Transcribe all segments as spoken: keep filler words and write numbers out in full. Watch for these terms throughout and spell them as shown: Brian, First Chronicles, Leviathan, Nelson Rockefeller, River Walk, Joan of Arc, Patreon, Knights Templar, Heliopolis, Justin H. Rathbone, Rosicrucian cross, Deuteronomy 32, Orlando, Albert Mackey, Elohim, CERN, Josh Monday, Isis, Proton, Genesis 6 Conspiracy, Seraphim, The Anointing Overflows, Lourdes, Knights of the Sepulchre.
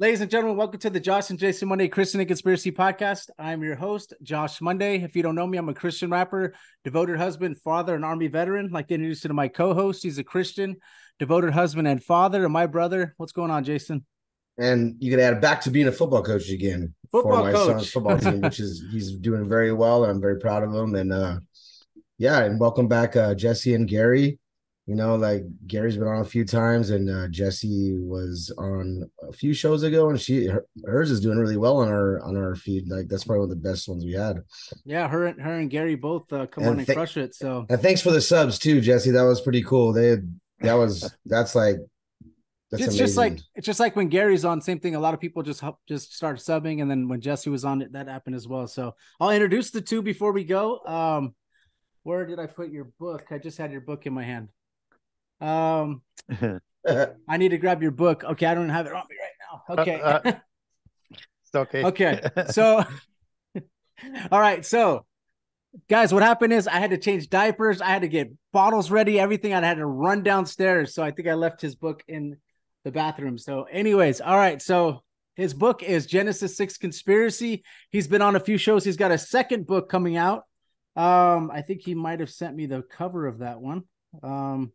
Ladies and gentlemen, welcome to the Josh and Jason Monday Christian and Conspiracy Podcast. I'm your host, Josh Monday. If you don't know me, I'm a Christian rapper, devoted husband, father, and Army veteran. Like to introduce you to my co-host. He's a Christian, devoted husband, and father, and my brother. What's going on, Jason? And you can add back to being a football coach again football for my coach. son's football team, which is he's doing very well, and I'm very proud of him. And uh, yeah, and welcome back, uh, Jesse and Gary. You know, like Gary's been on a few times, and uh, Jessie was on a few shows ago, and she her, hers is doing really well on our on our feed. Like that's probably one of the best ones we had. Yeah, her and her and Gary both uh, come and on th- and crush it. So and thanks for the subs too, Jessie. That was pretty cool. They that was that's like that's it's amazing. just like it's just like when Gary's on, same thing. A lot of people just help, just start subbing, and then when Jessie was on, that happened as well. So I'll introduce the two before we go. Um, where did I put your book? I just had your book in my hand. Um, I need to grab your book. Okay, I don't have it on me right now. Okay, uh, uh, it's okay. Okay, so all right, so guys, what happened is I had to change diapers. I had to get bottles ready, everything. I had to run downstairs, so I think I left his book in the bathroom. So, anyways, all right, so his book is Genesis six Conspiracy. He's been on a few shows. He's got a second book coming out. Um, I think he might have sent me the cover of that one. Um.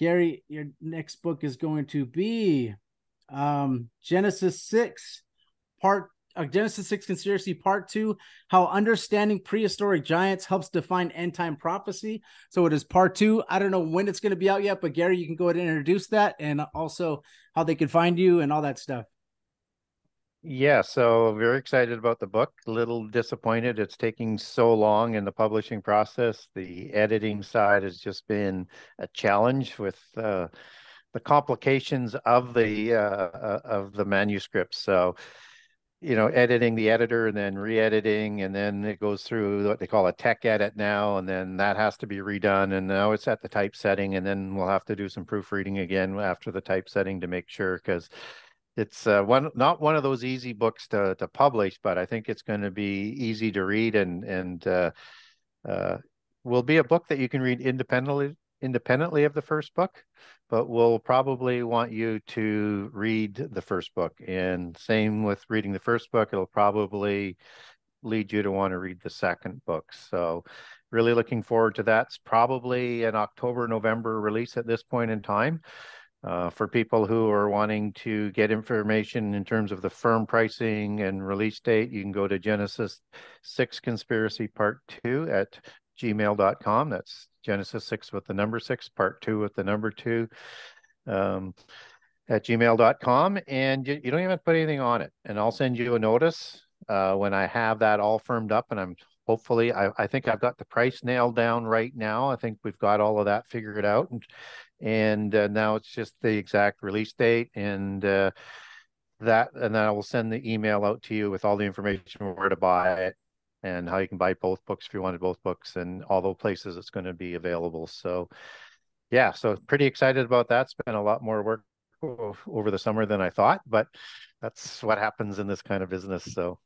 Gary, your next book is going to be um, Genesis six, part uh, Genesis six Conspiracy Part two, How Understanding Prehistoric Giants Helps Define End-Time Prophecy. So it is Part two. I don't know when it's going to be out yet, but Gary, you can go ahead and introduce that and also how they can find you and all that stuff. Yeah, so very excited about the book. A little disappointed it's taking so long in the publishing process. The editing side has just been a challenge with uh, the complications of the uh, of the manuscript. So, you know, editing the editor and then re-editing, and then it goes through what they call a tech edit now, and then that has to be redone, and now it's at the typesetting, and then we'll have to do some proofreading again after the typesetting to make sure, because It's uh, one not one of those easy books to, to publish, but I think it's going to be easy to read and and uh, uh, will be a book that you can read independently independently of the first book, but we'll probably want you to read the first book. And same with reading the first book, it'll probably lead you to want to read the second book. So really looking forward to that. It's probably an October, November release at this point in time. Uh, for people who are wanting to get information in terms of the firm pricing and release date, you can go to Genesis six Conspiracy Part two at gmail dot com. That's Genesis six with the number six, Part two with the number two um, at gmail dot com. And you, you don't even have to put anything on it. And I'll send you a notice uh, when I have that all firmed up, and I'm hopefully, I, I think I've got the price nailed down right now. I think we've got all of that figured out. And, and uh, now it's just the exact release date. And uh, that, and then I will send the email out to you with all the information on where to buy it and how you can buy both books if you wanted both books and all the places it's going to be available. So, yeah, so pretty excited about that. It's been a lot more work over the summer than I thought, but that's what happens in this kind of business. So.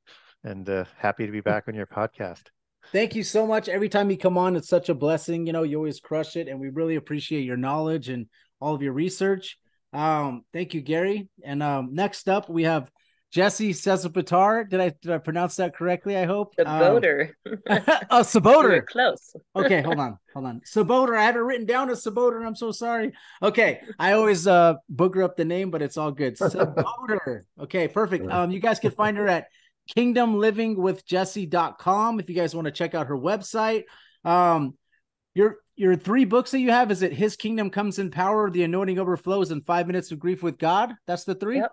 And uh, happy to be back on your podcast. Thank you so much. Every time you come on, it's such a blessing. You know, you always crush it. And we really appreciate your knowledge and all of your research. Um, thank you, Gary. And um, next up, we have Jesse Czebotar. Did I did I pronounce that correctly? I hope. Czebotar. Um, oh, Czebotar. You're close. Okay, hold on, hold on. Czebotar. I had it written down as Czebotar. I'm so sorry. Okay, I always uh, booger up the name, but it's all good. Czebotar. Okay, perfect. Um, you guys can find her at Kingdom Living With Jessie dot com if you guys want to check out her website. Um, your your three books that you have, is it His Kingdom Comes in Power, The Anointing Overflows, and Five Minutes of Grief with God? That's the three? Yep.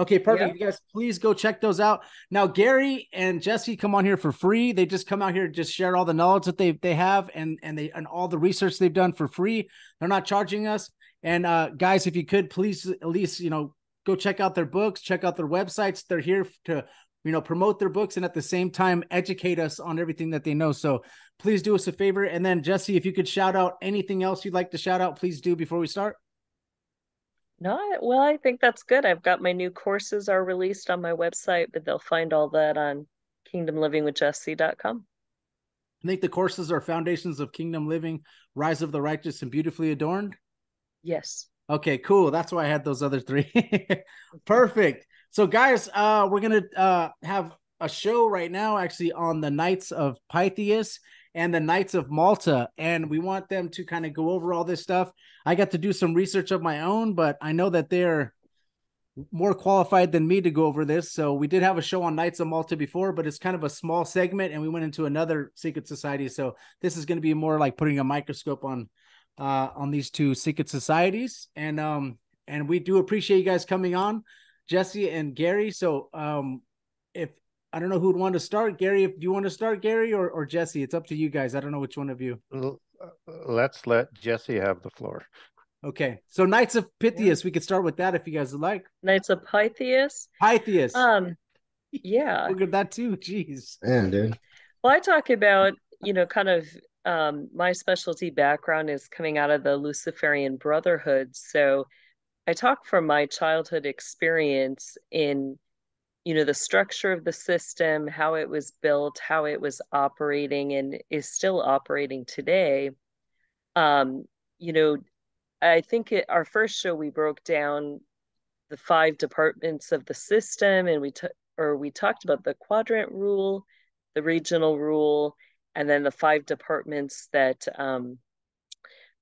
Okay, perfect. Yep. You guys, please go check those out. Now, Gary and Jesse come on here for free. They just come out here and just share all the knowledge that they they have and and they and all the research they've done for free. They're not charging us. And uh, guys, if you could, please at least, you know, go check out their books, check out their websites. They're here to you know, promote their books and at the same time, educate us on everything that they know. So please do us a favor. And then Jesse, if you could shout out anything else you'd like to shout out, please do before we start. No, well, I think that's good. I've got my new courses are released on my website, but they'll find all that on kingdom living with jessie dot com. I think the courses are Foundations of Kingdom Living, Rise of the Righteous, and Beautifully Adorned. Yes. Okay, cool. That's why I had those other three. Perfect. So guys, uh, we're going to uh, have a show right now actually on the Knights of Pythias and the Knights of Malta, and we want them to kind of go over all this stuff. I got to do some research of my own, but I know that they're more qualified than me to go over this. So we did have a show on Knights of Malta before, but it's kind of a small segment, and we went into another secret society. So this is going to be more like putting a microscope on uh, on these two secret societies. And um, and we do appreciate you guys coming on, Jesse and Gary. So um, if I don't know who'd want to start, Gary, if you want to start, Gary, or, or Jesse, it's up to you guys. I don't know which one of you. Let's let Jesse have the floor. Okay, so Knights of Pythias, we could start with that if you guys would like. Knights of Pythias? Pythias. Um, yeah. Look at that too, jeez. Man, dude. Well, I talk about, you know, kind of um, my specialty background is coming out of the Luciferian Brotherhood. So I talk from my childhood experience in, you know, the structure of the system, how it was built, how it was operating and is still operating today. Um, you know, I think it, our first show, we broke down the five departments of the system, and we t- or we talked about the quadrant rule, the regional rule, and then the five departments that um,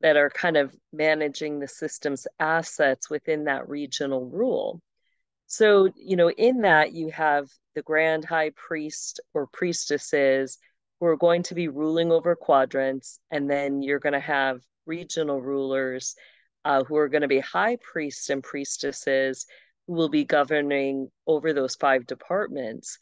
that are kind of managing the system's assets within that regional rule. So, you know, in that you have the grand high priest or priestesses who are going to be ruling over quadrants, and then you're going to have regional rulers uh, who are going to be high priests and priestesses who will be governing over those five departments.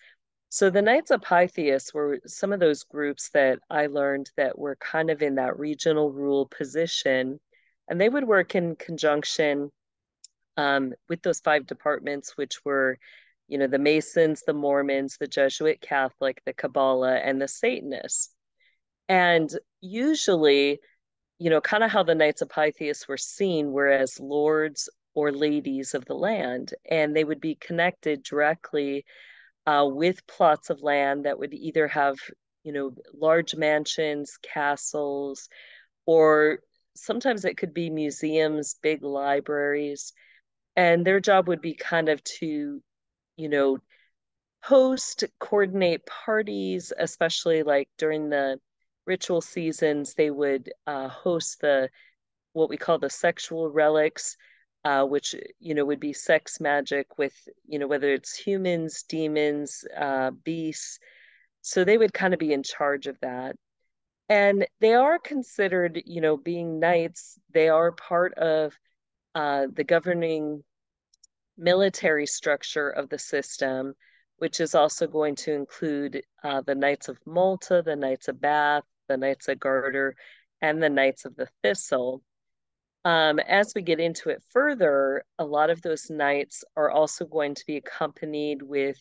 So the Knights of Pythias were some of those groups that I learned that were kind of in that regional rule position, and they would work in conjunction um, with those five departments, which were, you know, the Masons, the Mormons, the Jesuit Catholic, the Kabbalah, and the Satanists. And usually, you know, kind of how the Knights of Pythias were seen were as lords or ladies of the land, and they would be connected directly uh, with plots of land that would either have, you know, large mansions, castles, or sometimes it could be museums, big libraries, and their job would be kind of to, you know, host, coordinate parties, especially like during the ritual seasons. They would uh, host the what we call the sexual relics, uh, which, you know, would be sex magic with, you know, whether it's humans, demons, uh, beasts. So they would kind of be in charge of that. And they are considered, you know, being knights, they are part of uh, the governing military structure of the system, which is also going to include uh, the Knights of Malta, the Knights of Bath, the Knights of Garter, and the Knights of the Thistle. Um, as we get into it further, a lot of those knights are also going to be accompanied with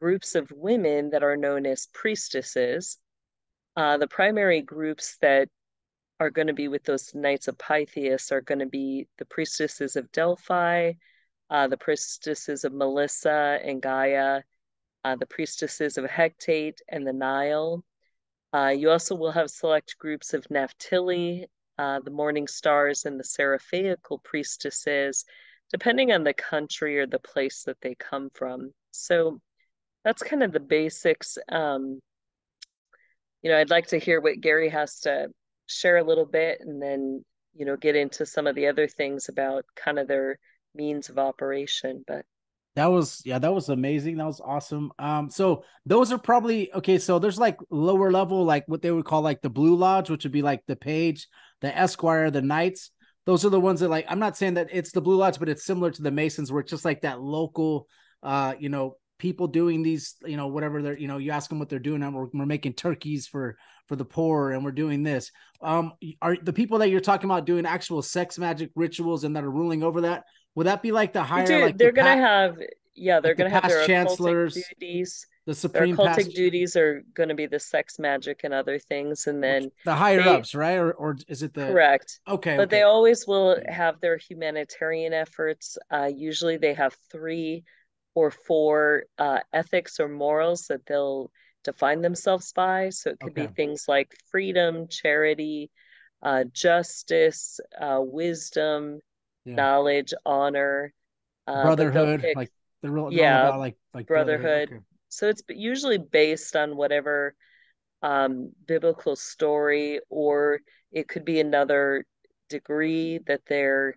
groups of women that are known as priestesses. Uh, the primary groups that are going to be with those Knights of Pythias are going to be the priestesses of Delphi, uh, the priestesses of Melissa and Gaia, uh, the priestesses of Hecate and the Nile. Uh, you also will have select groups of Naphtali, uh, the morning stars, and the seraphaical priestesses, depending on the country or the place that they come from. So that's kind of the basics. Um, you know, I'd like to hear what Gary has to share a little bit, and then, you know, get into some of the other things about kind of their means of operation. But that was, yeah, that was amazing. That was awesome. Um, so those are probably, okay, so there's like lower level, like what they would call like the Blue Lodge, which would be like the page, the esquire, the knights. Those are the ones that, like, I'm not saying that it's the Blue Lodge, but it's similar to the Masons, where it's just like that local, uh, you know, people doing these, you know, whatever they're, you know, you ask them what they're doing, and we're, we're making turkeys for, for the poor, and we're doing this. Um, are the people that you're talking about doing actual sex magic rituals and that are ruling over that? Would that be like the higher? Dude, like they're the going to have, yeah, they're like going to the have their chancellors, occultic duties. The supreme their occultic past- duties are going to be the sex magic and other things, and then which, the higher they, ups, right? Or, or is it the correct? Okay, but okay. They always will have their humanitarian efforts. Uh, usually, they have three or four uh, ethics or morals that they'll define themselves by. So it could okay. be things like freedom, charity, uh, justice, uh, wisdom. yeah. knowledge, honor, uh, brotherhood, pick, like the real, yeah, about, like, like brotherhood. brotherhood. Okay. So it's usually based on whatever um, biblical story, or it could be another degree that they're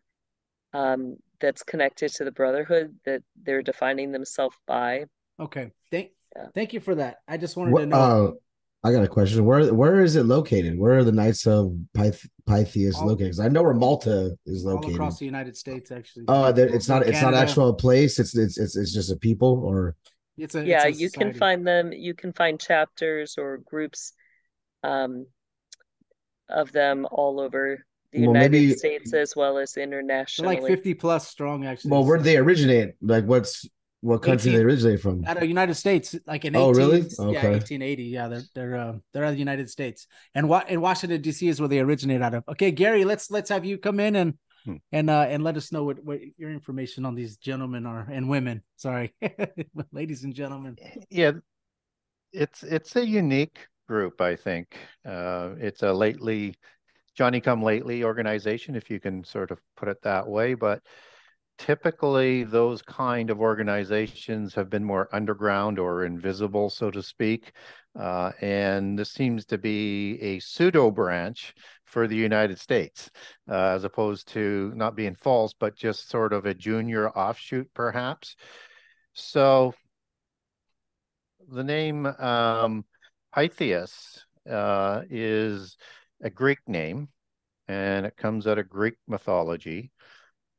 um, that's connected to the brotherhood that they're defining themselves by. Okay, thank yeah. thank you for that. I just wanted what, to know. Uh, I got a question. Where where is it located? Where are the Knights of Pyth- Pythias all, located? Because I know where Malta is located. All across the United States, actually. Oh, uh, it's not it's Canada. Not actual a place. It's it's it's it's just a people, or it's a yeah. It's a you can find them. You can find chapters or groups, um, of them all over the well, United maybe, States as well as internationally. Like fifty plus strong, actually. Well, where did they originate? Like, what's What country eighteen, they originate from? Out of the United States, like in eighteen, oh really? Okay. Yeah, eighteen eighty. Yeah, they're they're uh, they're out of the United States, and what in Washington D C is where they originate out of. Okay, Gary, let's let's have you come in and hmm. and uh, and let us know what, what your information on these gentlemen are and women. Sorry, ladies and gentlemen. Yeah, it's it's a unique group, I think. Uh, it's a lately Johnny Come Lately organization, if you can sort of put it that way, but. Typically, those kind of organizations have been more underground or invisible, so to speak. Uh, and this seems to be a pseudo branch for the United States, uh, as opposed to not being false, but just sort of a junior offshoot, perhaps. So the name um, Pythias uh, is a Greek name, and it comes out of Greek mythology.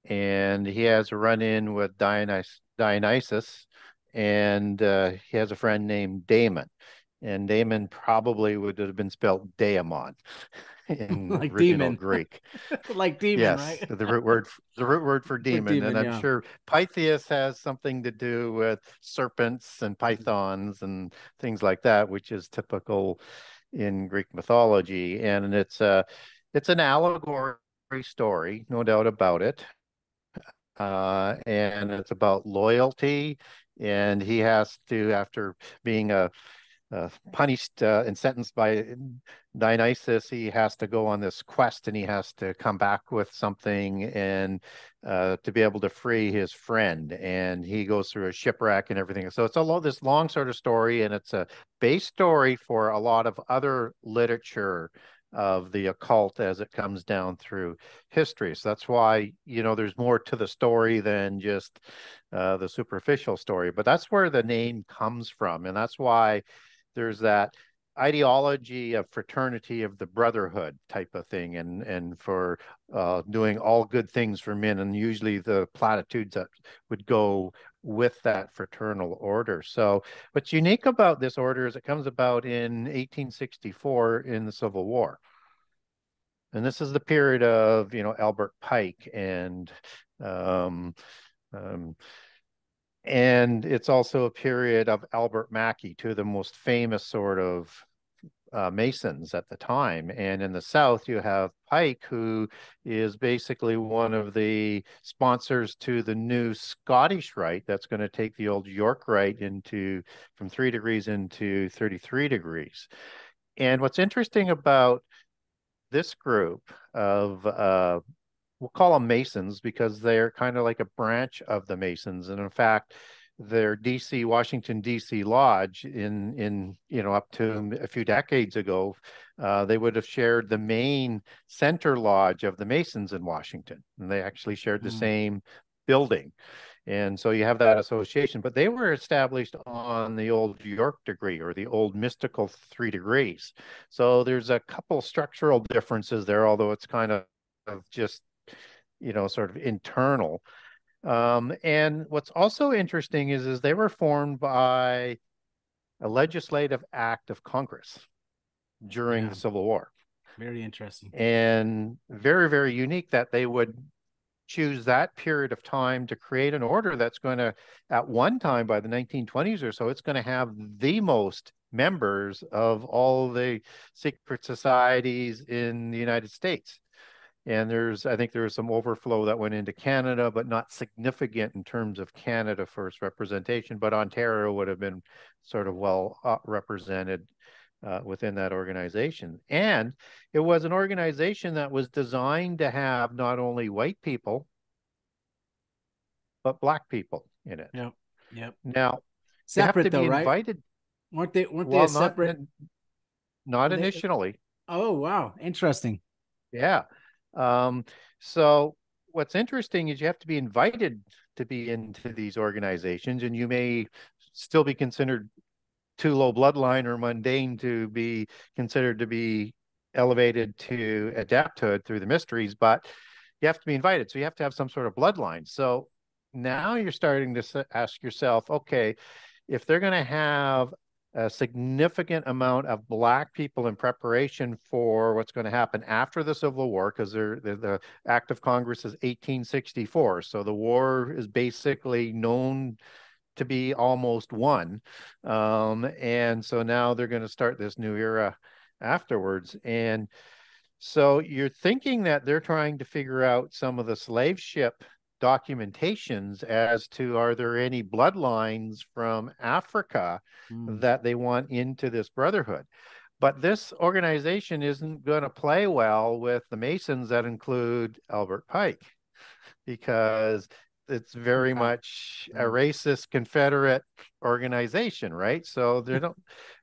And he has a run-in with Dionys- Dionysus, and uh, he has a friend named Damon. And Damon probably would have been spelled Daemon in like original demon. Greek. Like demon, yes, right? the root word, the root word for demon. For demon, and I'm yeah. sure Pythias has something to do with serpents and pythons and things like that, which is typical in Greek mythology. And it's a, it's an allegory story, no doubt about it. Uh, and it's about loyalty, and he has to, after being uh, uh, punished uh, and sentenced by Dionysus, he has to go on this quest, and he has to come back with something and uh, to be able to free his friend, and he goes through a shipwreck and everything. So it's a lot, this long sort of story, and it's a base story for a lot of other literature of the occult as it comes down through history. So that's why, you know, there's more to the story than just uh, the superficial story, but that's where the name comes from. And that's why there's that ideology of fraternity, of the brotherhood type of thing, and and for uh, doing all good things for men, and usually the platitudes that would go with that fraternal order. So what's unique about this order is it comes about in eighteen sixty-four in the Civil War. And this is the period of, you know, Albert Pike, and um, um, and it's also a period of Albert Mackey, two of the most famous sort of uh, Masons at the time. And in the South, you have Pike, who is basically one of the sponsors to the new Scottish Rite that's going to take the old York Rite into from three degrees into thirty-three degrees. And what's interesting about this group of uh, we'll call them Masons, because they're kind of like a branch of the Masons. And in fact, their D C, Washington, D C lodge in, in, you know, up to a few decades ago, uh, they would have shared the main center lodge of the Masons in Washington. And they actually shared the mm. same building. And so you have that association, but they were established on the old York degree, or the old mystical three degrees. So there's a couple structural differences there, although it's kind of just, you know, sort of internal. Um, and what's also interesting is, is they were formed by a legislative act of Congress during yeah. the Civil War. Very interesting. And very, very unique that they would choose that period of time to create an order that's going to, at one time by the nineteen twenties or so, it's going to have the most members of all the secret societies in the United States. And there's, I think there was some overflow that went into Canada, but not significant in terms of Canada for its representation. But Ontario would have been sort of well represented uh, within that organization. And it was an organization that was designed to have not only white people but black people in it. Yep. Yep. Now, separate though, right? Invited, weren't they? Weren't well, they a separate? Not, not initially. Oh wow, interesting. Yeah. Um, so what's interesting is you have to be invited to be into these organizations, and you may still be considered too low bloodline or mundane to be considered to be elevated to adepthood through the mysteries, but you have to be invited. So you have to have some sort of bloodline. So now you're starting to ask yourself, okay, if they're going to have a significant amount of black people in preparation for what's going to happen after the Civil War, because they're, they're, the Act of Congress is eighteen sixty-four. So the war is basically known to be almost won. Um, and so now they're going to start this new era afterwards. And so you're thinking that they're trying to figure out some of the slave ship documentations as to, are there any bloodlines from Africa mm. that they want into this brotherhood? But this organization isn't going to play well with the Masons that include Albert Pike, because it's very much a racist Confederate organization, right? So they don't,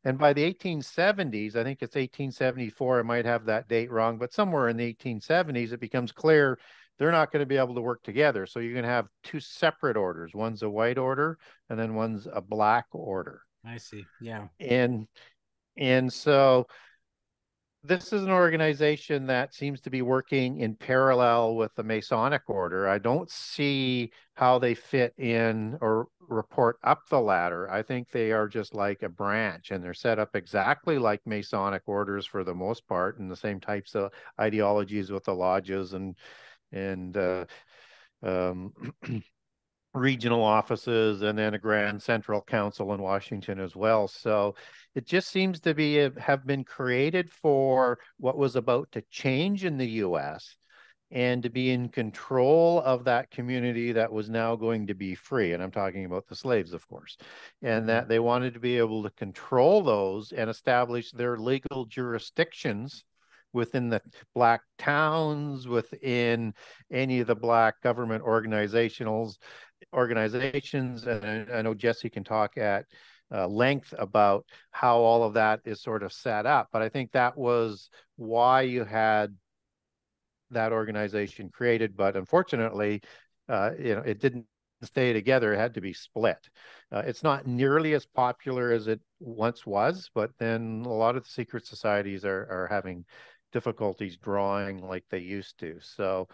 and by the eighteen seventies, I think it's eighteen seventy-four, I might have that date wrong, but somewhere in the eighteen seventies, it becomes clear they're not going to be able to work together. So you're going to have two separate orders. One's a white order, and then one's a black order. I see. Yeah. And, and so this is an organization that seems to be working in parallel with the Masonic order. I don't see how they fit in or report up the ladder. I think they are just like a branch, and they're set up exactly like Masonic orders for the most part, and the same types of ideologies with the lodges and and uh, um, regional offices, and then a Grand Central Council in Washington as well. So it just seems to be have been created for what was about to change in the U S and to be in control of that community that was now going to be free. And I'm talking about the slaves, of course, and that they wanted to be able to control those and establish their legal jurisdictions within the black towns, within any of the black government organizationals, organizations. And I, I know Jesse can talk at uh, length about how all of that is sort of set up. But I think that was why you had that organization created. But unfortunately, uh, you know, it didn't stay together. It had to be split. Uh, it's not nearly as popular as it once was, but then a lot of the secret societies are, are having difficulties drawing like they used to. So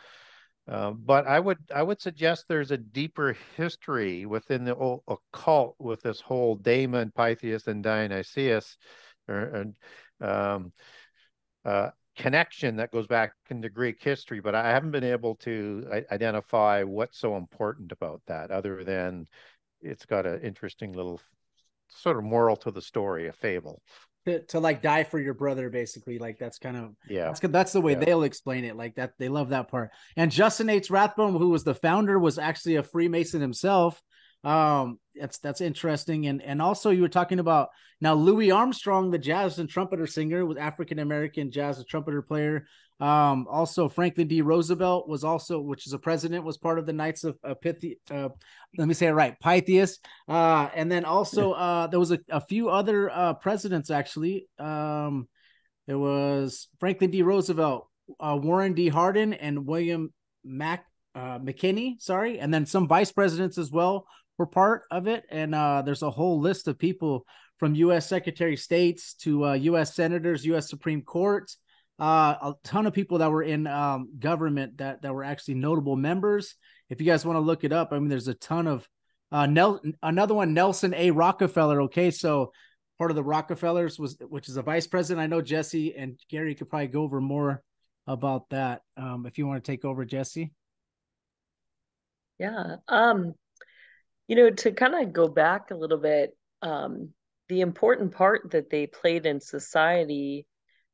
uh, but I would I would suggest there's a deeper history within the old occult with this whole Damon, Pythias, and Dionysus or, or, um, uh, connection that goes back into Greek history, but I haven't been able to identify what's so important about that, other than it's got an interesting little sort of moral to the story, a fable. To, to like die for your brother, basically. Like that's kind of, yeah, that's, that's the way yeah. they'll explain it. Like that, they love that part. And Justin H. Rathbone, who was the founder, was actually a Freemason himself. Um, that's, that's interesting. And, and also you were talking about now Louis Armstrong, the jazz and trumpeter singer, was African-American jazz and trumpeter player. Um, also Franklin D. Roosevelt was also, which is a president, was part of the Knights of uh, Pythi- uh let me say it right, Pythias. Uh, and then also, uh, there was a, a few other, uh, presidents actually. Um, there was Franklin D. Roosevelt, uh, Warren D. Hardin, and William Mac, uh, McKinney, sorry. And then some vice presidents as well were part of it. And uh, there's a whole list of people from U S Secretary of States to uh, U S senators, U S Supreme Court, uh, a ton of people that were in um, government that, that were actually notable members. If you guys want to look it up, I mean, there's a ton of uh, Nel- another one, Nelson A. Rockefeller. Okay. So part of the Rockefellers was, which is a vice president. I know Jesse and Gary could probably go over more about that. Um, if you want to take over, Jesse. Yeah. Um, You know, to kind of go back a little bit, um, the important part that they played in society,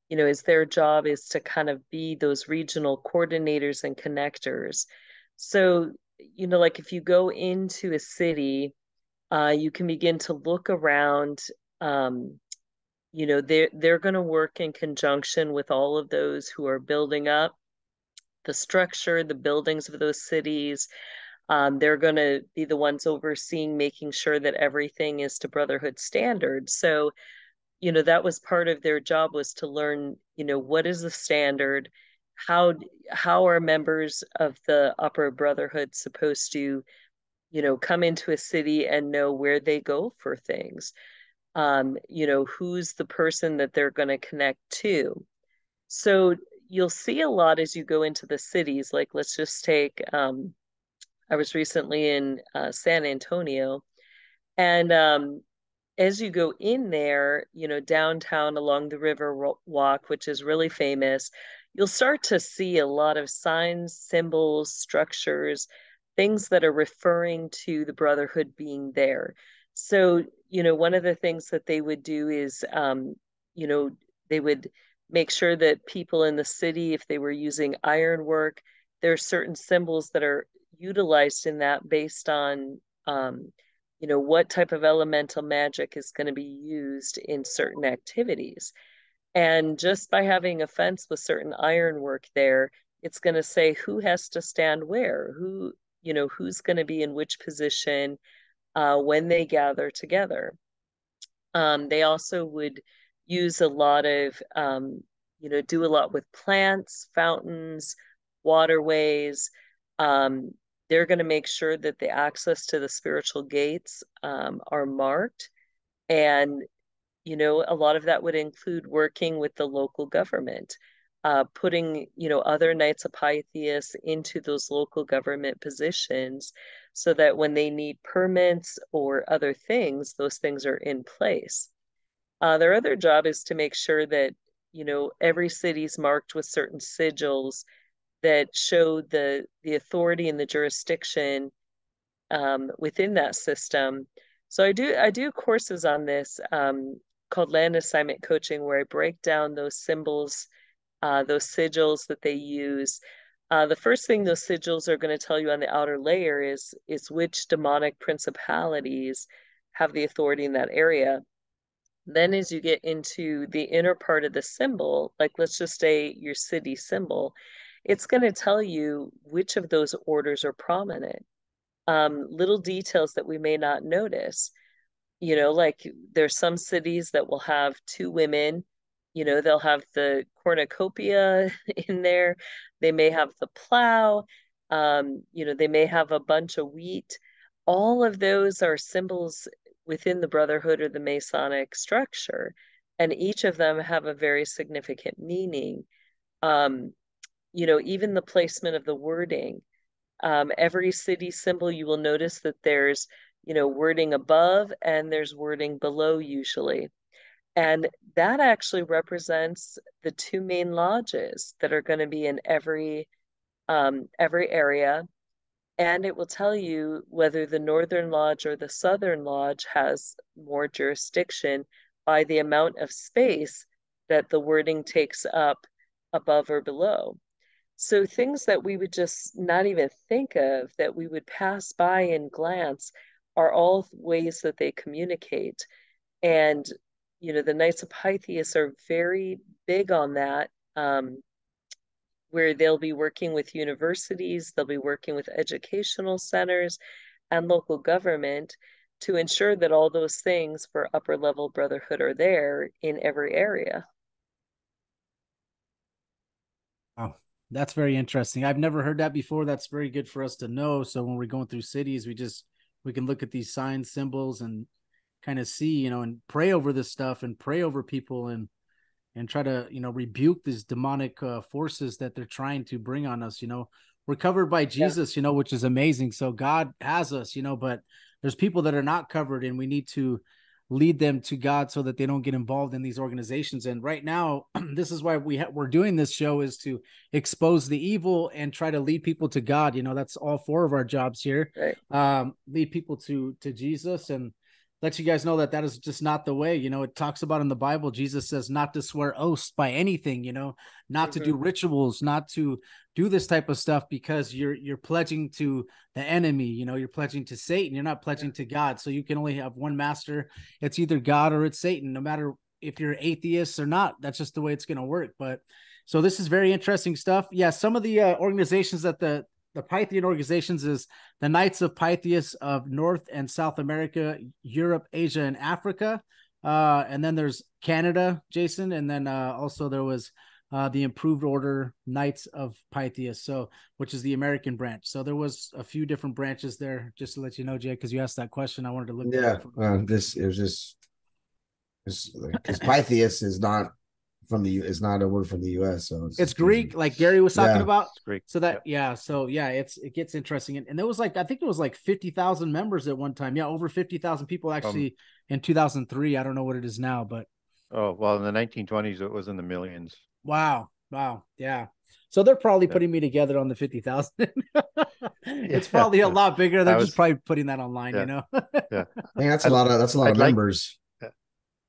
you know, is their job is to kind of be those regional coordinators and connectors. So, you know, like if you go into a city, uh, you can begin to look around, um, you know, they're, they're going to work in conjunction with all of those who are building up the structure, the buildings of those cities. Um, they're going to be the ones overseeing, making sure that everything is to Brotherhood standards. So, you know, that was part of their job, was to learn, you know, what is the standard? How, how are members of the upper Brotherhood supposed to, you know, come into a city and know where they go for things? Um, you know, who's the person that they're going to connect to? So you'll see a lot as you go into the cities, like let's just take, um, I was recently in uh, San Antonio, and um, as you go in there, you know, downtown along the river walk, which is really famous, you'll start to see a lot of signs, symbols, structures, things that are referring to the Brotherhood being there. So, you know, one of the things that they would do is, um, you know, they would make sure that people in the city, if they were using ironwork, there are certain symbols that are utilized in that based on, um, you know, what type of elemental magic is going to be used in certain activities. And just by having a fence with certain ironwork there, it's going to say who has to stand where, who, you know, who's going to be in which position uh, when they gather together. Um, they also would use a lot of, um, you know, do a lot with plants, fountains, waterways. Um, they're going to make sure that the access to the spiritual gates um, are marked. And, you know, a lot of that would include working with the local government, uh, putting, you know, other Knights of Pythias into those local government positions so that when they need permits or other things, those things are in place. Uh, their other job is to make sure that, you know, every city's marked with certain sigils that show the, the authority and the jurisdiction um, within that system. So I do I do courses on this um, called Land Assignment Coaching, where I break down those symbols, uh, those sigils that they use. Uh, the first thing those sigils are going to tell you on the outer layer is, is which demonic principalities have the authority in that area. Then as you get into the inner part of the symbol, like let's just say your city symbol, it's going to tell you which of those orders are prominent. Um, little details that we may not notice, you know, like there's some cities that will have two women, you know, they'll have the cornucopia in there. They may have the plow, um, you know, they may have a bunch of wheat. All of those are symbols within the Brotherhood or the Masonic structure. And each of them have a very significant meaning. Um, You know, even the placement of the wording. Um, every city symbol, you will notice that there's, you know, wording above and there's wording below usually. And that actually represents the two main lodges that are going to be in every, um, every area. And it will tell you whether the Northern Lodge or the Southern Lodge has more jurisdiction by the amount of space that the wording takes up above or below. So things that we would just not even think of, that we would pass by and glance, are all ways that they communicate. And, you know, the Knights of Pythias are very big on that, um, where they'll be working with universities, they'll be working with educational centers and local government to ensure that all those things for upper level Brotherhood are there in every area. Wow. That's very interesting. I've never heard that before. That's very good for us to know. So when we're going through cities, we just, we can look at these signs, symbols, and kind of see, you know, and pray over this stuff and pray over people and, and try to, you know, rebuke these demonic uh, forces that they're trying to bring on us. You know, we're covered by Jesus, yeah. You know, which is amazing. So God has us, you know, but there's people that are not covered, and we need to lead them to God so that they don't get involved in these organizations. And right now, this is why we ha we're doing this show, is to expose the evil and try to lead people to God. You know, that's all four of our jobs here, right. Um, lead people to, to Jesus, and let you guys know that that is just not the way. You know, it talks about in the Bible, Jesus says not to swear oaths by anything, you know, not mm-hmm. to do rituals, not to do this type of stuff, because you're, you're pledging to the enemy, you know, you're pledging to Satan, you're not pledging yeah. to God. So you can only have one master. It's either God or it's Satan, no matter if you're atheists or not. That's just the way it's going to work. But so this is very interesting stuff. Yeah. Some of the uh, organizations that the the Pythian organizations is the Knights of Pythias of North and South America, Europe, Asia, and Africa. Uh, and then there's Canada, Jason. And then uh, also there was uh, the Improved Order Knights of Pythias, so which is the American branch. So there was a few different branches there, just to let you know, Jay, because you asked that question. I wanted to look. Yeah, uh, this is just because Pythias is not from the it's not a word from the U S, so it's, it's Greek, like Gary was talking yeah. about. It's Greek. So that yeah, so yeah, it's it gets interesting. And, and there was like I think it was like fifty thousand members at one time. Yeah, over fifty thousand people actually um, in two thousand three. I don't know what it is now, but oh well, in the nineteen twenties it was in the millions. Wow, wow, yeah. So they're probably yeah. putting me together on the fifty thousand. It's probably a lot bigger. They're was, just probably putting that online, yeah. you know. yeah, I mean, that's a lot of that's a lot I'd of members. Like,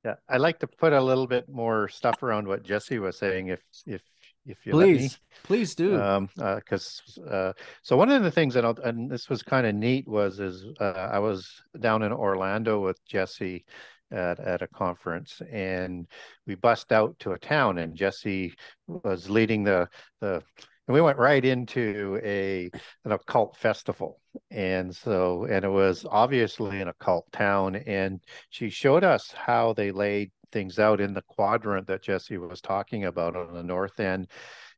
Yeah, I like to put a little bit more stuff around what Jesse was saying, if if if you please, let me. please do. Um, because uh, uh, so one of the things that I'll, and this was kind of neat was is uh, I was down in Orlando with Jesse at at a conference, and we bussed out to a town, and Jesse was leading the the. And we went right into a an occult festival, and so and it was obviously an occult town. And she showed us how they laid things out in the quadrant that Jesse was talking about. On the north end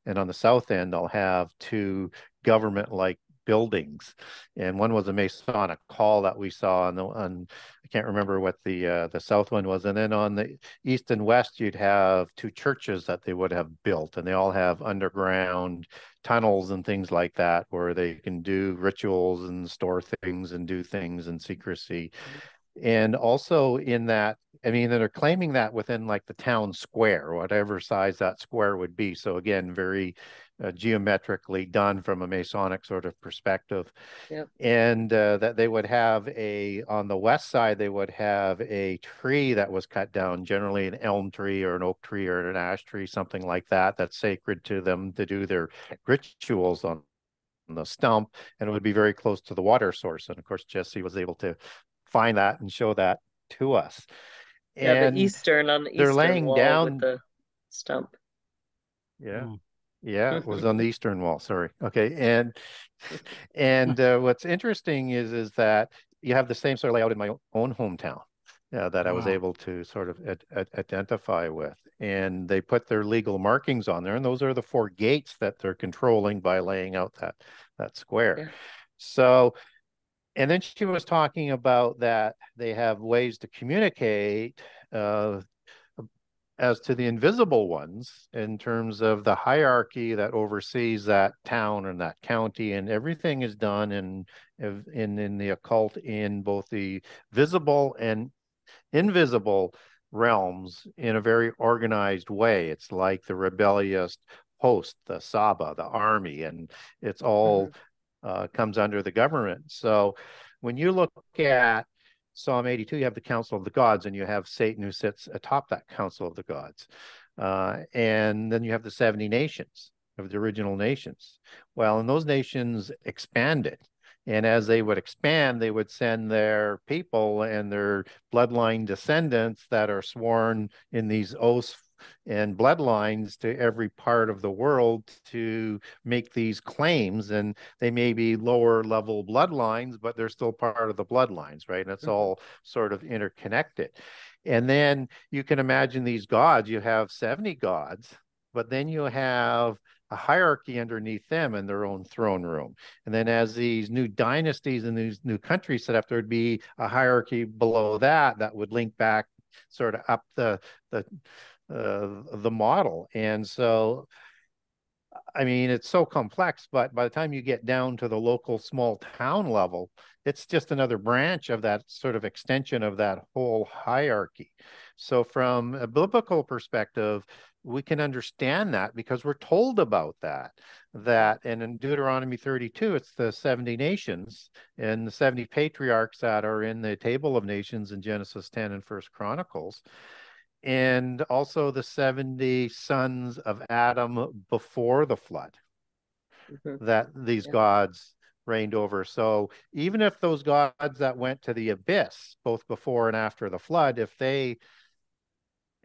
and on the south end, they'll have two government-like buildings, and one was a Masonic hall that we saw, and on, on I can't remember what the uh, the south one was, and then on the east and west you'd have two churches that they would have built, and they all have underground tunnels and things like that where they can do rituals and store things and do things in secrecy. And also in that, I mean, they're claiming that within like the town square, whatever size that square would be. So again, very Uh, geometrically done from a Masonic sort of perspective. Yep. And uh, that they would have a, on the west side, they would have a tree that was cut down, generally an elm tree or an oak tree or an ash tree, something like that, that's sacred to them to do their rituals on the stump. And it would be very close to the water source. And of course, Jesse was able to find that and show that to us. Yeah, and the eastern, on the eastern they're laying wall down with the stump. Yeah. Hmm. Yeah, it was on the eastern wall. Sorry. Okay, and and uh, what's interesting is is that you have the same sort of layout in my own hometown uh, that wow. I was able to sort of ad ad identify with, and they put their legal markings on there, and those are the four gates that they're controlling by laying out that that square. Yeah. So, and then she was talking about that they have ways to communicate Uh, as to the invisible ones in terms of the hierarchy that oversees that town and that county, and everything is done in in in the occult in both the visible and invisible realms in a very organized way. It's like the rebellious host, the Saba, the army, and it's all mm-hmm. uh, comes under the government. So when you look at Psalm eighty-two, you have the council of the gods, and you have Satan who sits atop that council of the gods. Uh, and then you have the seventy nations of the original nations. Well, and those nations expanded. And as they would expand, they would send their people and their bloodline descendants that are sworn in these oaths and bloodlines to every part of the world to make these claims. And they may be lower level bloodlines, but they're still part of the bloodlines, right? And it's all sort of interconnected. And then you can imagine these gods, you have seventy gods, but then you have a hierarchy underneath them in their own throne room. And then as these new dynasties and these new countries set up, there'd be a hierarchy below that that would link back sort of up the the Uh, the model. And so, I mean, it's so complex, but by the time you get down to the local small town level, it's just another branch of that sort of extension of that whole hierarchy. So from a biblical perspective, we can understand that because we're told about that, that, and in Deuteronomy thirty-two, it's the seventy nations and the seventy patriarchs that are in the table of nations in Genesis ten and First Chronicles. And also the seventy sons of Adam before the flood mm-hmm. that these yeah. gods reigned over. So even if those gods that went to the abyss, both before and after the flood, if they,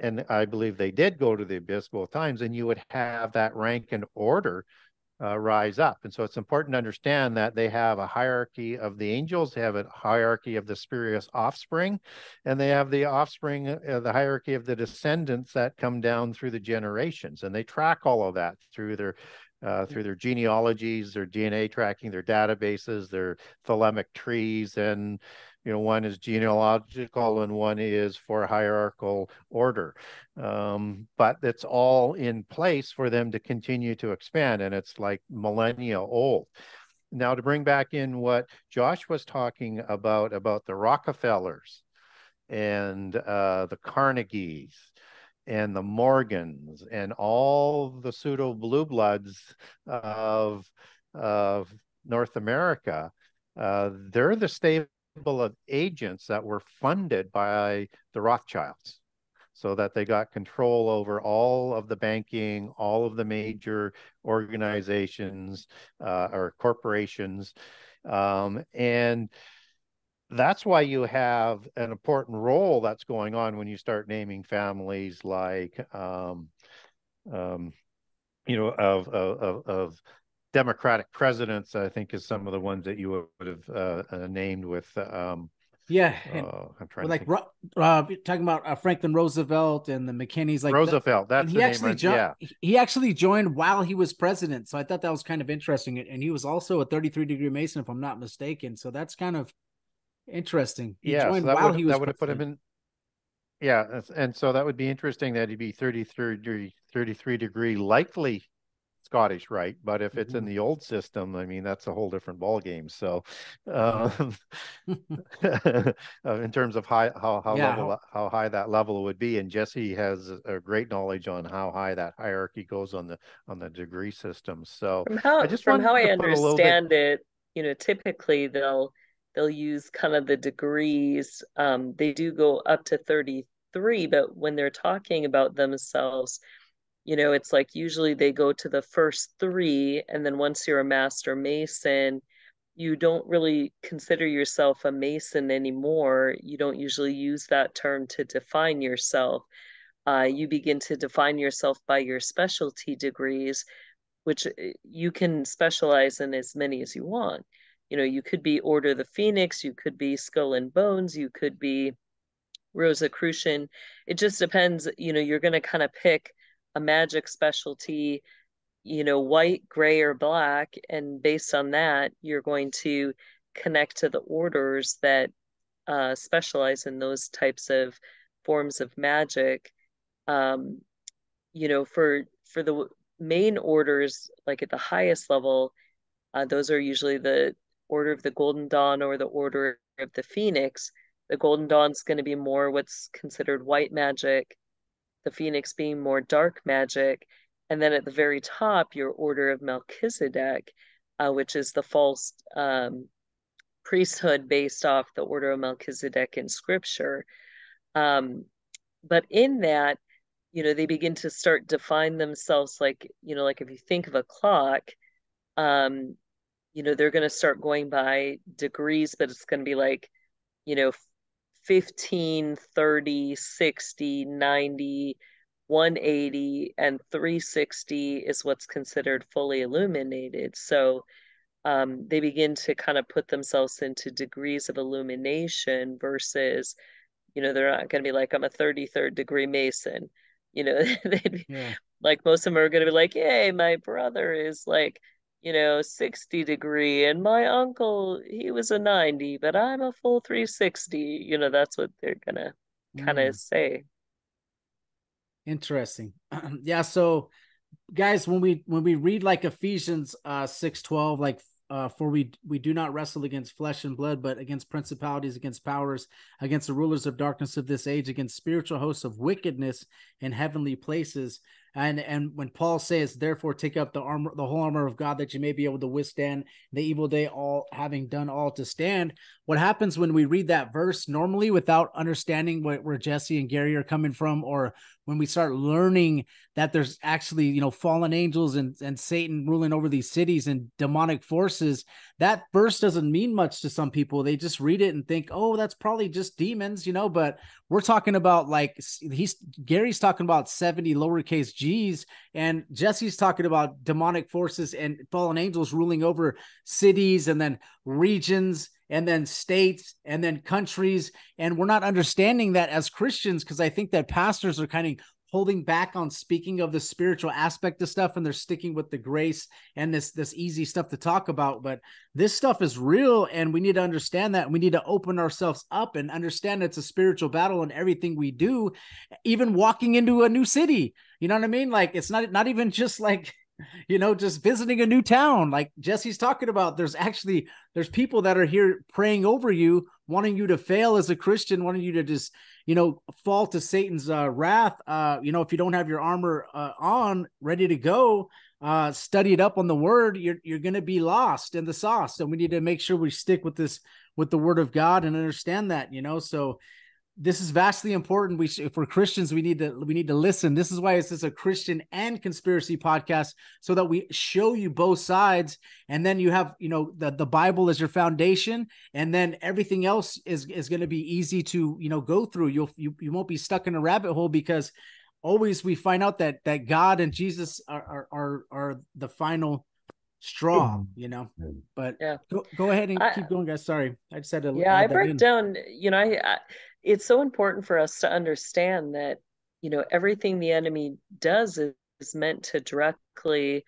and I believe they did go to the abyss both times, and you would have that rank and order uh, rise up. And so it's important to understand that they have a hierarchy of the angels, they have a hierarchy of the spurious offspring, and they have the offspring, uh, the hierarchy of the descendants that come down through the generations. And they track all of that through their Uh, through their genealogies, their D N A tracking, their databases, their thelemic trees, and you know, one is genealogical and one is for hierarchical order. Um, but it's all in place for them to continue to expand, and it's like millennia old. Now, to bring back in what Josh was talking about, about the Rockefellers and uh, the Carnegies and the Morgans and all the pseudo blue bloods of of North America, uh, they're the stable of agents that were funded by the Rothschilds, so that they got control over all of the banking, all of the major organizations uh, or corporations, um, and that's why you have an important role that's going on when you start naming families like, um, um, you know, of, of, of Democratic presidents, I think is some of the ones that you would have uh, named with. Um, yeah. Uh, I'm trying well, to like uh, talking about uh, Franklin Roosevelt and the McKinneys. Like Roosevelt. That, that's the he actually name, right? Yeah. He actually joined while he was president. So I thought that was kind of interesting. And he was also a thirty-three degree Mason, if I'm not mistaken. So that's kind of interesting. He yeah, so that, while would, he was that would have put him in. Yeah, and so that would be interesting that he'd be thirty-three degree likely Scottish Rite, but if it's mm-hmm. in the old system, I mean, that's a whole different ball game. So, um, in terms of high, how how yeah, level, how high that level would be, and Jesse has a great knowledge on how high that hierarchy goes on the on the degree system. So, from how I, just from how I understand bit... it, you know, typically they'll. They'll use kind of the degrees. Um, they do go up to thirty-three, but when they're talking about themselves, you know, it's like usually they go to the first three. And then once you're a master mason, you don't really consider yourself a mason anymore. You don't usually use that term to define yourself. Uh, you begin to define yourself by your specialty degrees, which you can specialize in as many as you want. You know, you could be Order of the Phoenix, you could be Skull and Bones, you could be Rosicrucian. It just depends, you know, you're going to kind of pick a magic specialty, you know, white, gray, or black. And based on that, you're going to connect to the orders that uh, specialize in those types of forms of magic. Um, you know, for, for the main orders, like at the highest level, uh, those are usually the Order of the Golden Dawn or the Order of the Phoenix. The Golden Dawn's going to be more what's considered white magic, the Phoenix being more dark magic. And then at the very top, your Order of Melchizedek, uh, which is the false um, priesthood based off the Order of Melchizedek in scripture. Um, but in that, you know, they begin to start define themselves like, you know, like if you think of a clock, um, you know, they're going to start going by degrees, but it's going to be like, you know, fifteen, thirty, sixty, ninety, one eighty, and three sixty is what's considered fully illuminated. So um, they begin to kind of put themselves into degrees of illumination versus, you know, they're not going to be like, I'm a thirty-third degree Mason. You know, they'd be, yeah. like most of them are going to be like, yay, my brother is like, you know, sixty degree, and my uncle, he was a ninety, but I'm a full three sixty. You know, that's what they're gonna kind of mm. say. Interesting. Um, yeah, so guys, when we when we read like Ephesians uh six twelve, like uh for we we do not wrestle against flesh and blood, but against principalities, against powers, against the rulers of darkness of this age, against spiritual hosts of wickedness in heavenly places. And and when Paul says, therefore, take up the armor, the whole armor of God, that you may be able to withstand the evil day, all having done all to stand. What happens when we read that verse normally without understanding what, where Jesse and Gary are coming from, or when we start learning that there's actually, you know, fallen angels and, and Satan ruling over these cities and demonic forces, that verse doesn't mean much to some people. They just read it and think, oh, that's probably just demons, you know, but we're talking about like he's Gary's talking about seventy lowercase G's and Jesse's talking about demonic forces and fallen angels ruling over cities and then regions and then states, and then countries. And we're not understanding that as Christians, because I think that pastors are kind of holding back on speaking of the spiritual aspect of stuff, and they're sticking with the grace and this, this easy stuff to talk about. But this stuff is real, and we need to understand that. We need to open ourselves up and understand it's a spiritual battle in everything we do, even walking into a new city. You know what I mean? Like, it's not, not even just like... you know, just visiting a new town, like Jesse's talking about, there's actually, there's people that are here praying over you, wanting you to fail as a Christian, wanting you to just, you know, fall to Satan's uh, wrath. Uh, you know, if you don't have your armor uh, on, ready to go, uh, studied up on the word, you're, you're going to be lost in the sauce. And we need to make sure we stick with this, with the word of God and understand that, you know, so this is vastly important. We, if we're Christians, we need to we need to listen. This is why this is a Christian and conspiracy podcast, so that we show you both sides, and then you have, you know, the the Bible is your foundation, and then everything else is is going to be easy to, you know, go through. You'll you you won't be stuck in a rabbit hole, because always we find out that that God and Jesus are are are, are the final straw, you know. But yeah. go, go ahead and I, keep going, guys. Sorry, I just had to. Yeah, I break in. down. You know, I. I it's so important for us to understand that, you know, everything the enemy does is, is meant to directly,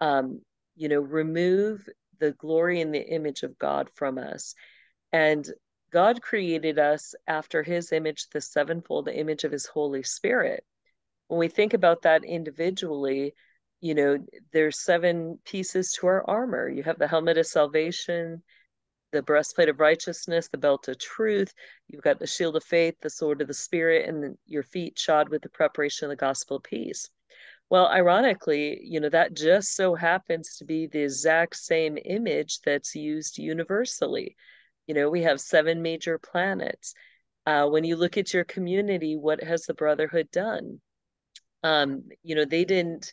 um, you know, remove the glory and the image of God from us. And God created us after his image, the sevenfold image of his Holy Spirit. When we think about that individually, you know, there's seven pieces to our armor. You have the helmet of salvation, the breastplate of righteousness, the belt of truth. You've got the shield of faith, the sword of the spirit, and the, your feet shod with the preparation of the gospel of peace. Well, ironically, you know, that just so happens to be the exact same image that's used universally. You know, we have seven major planets. Uh, when you look at your community, what has the Brotherhood done? Um, you know, they didn't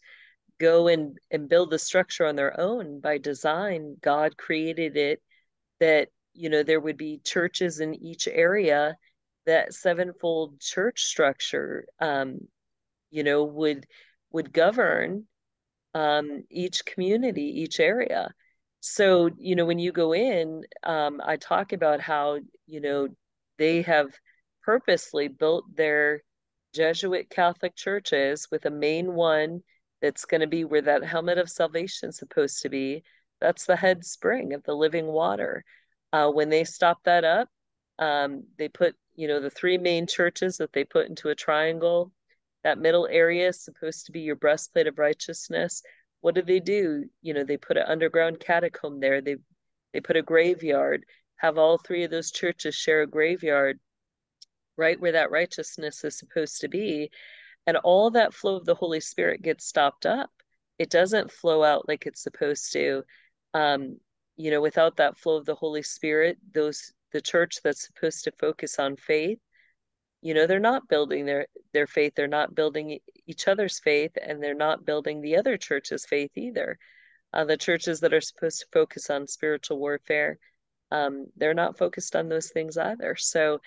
go and, and build the structure on their own by design. God created it that, you know, there would be churches in each area. That sevenfold church structure, um, you know, would would govern um, each community, each area. So, you know, when you go in, um, I talk about how, you know, they have purposely built their Jesuit Catholic churches with a main one that's going to be where that helmet of salvation is supposed to be. That's the head spring of the living water. Uh, when they stopped that up, um, they put, you know, the three main churches that they put into a triangle. That middle area is supposed to be your breastplate of righteousness. What did they do? You know, they put an underground catacomb there. They they put a graveyard, have all three of those churches share a graveyard right where that righteousness is supposed to be. And all that flow of the Holy Spirit gets stopped up. It doesn't flow out like it's supposed to. Um, you know, without that flow of the Holy Spirit, those, the church that's supposed to focus on faith, you know, they're not building their, their faith. They're not building each other's faith, and they're not building the other church's faith either. Uh, the churches that are supposed to focus on spiritual warfare, um, they're not focused on those things either. So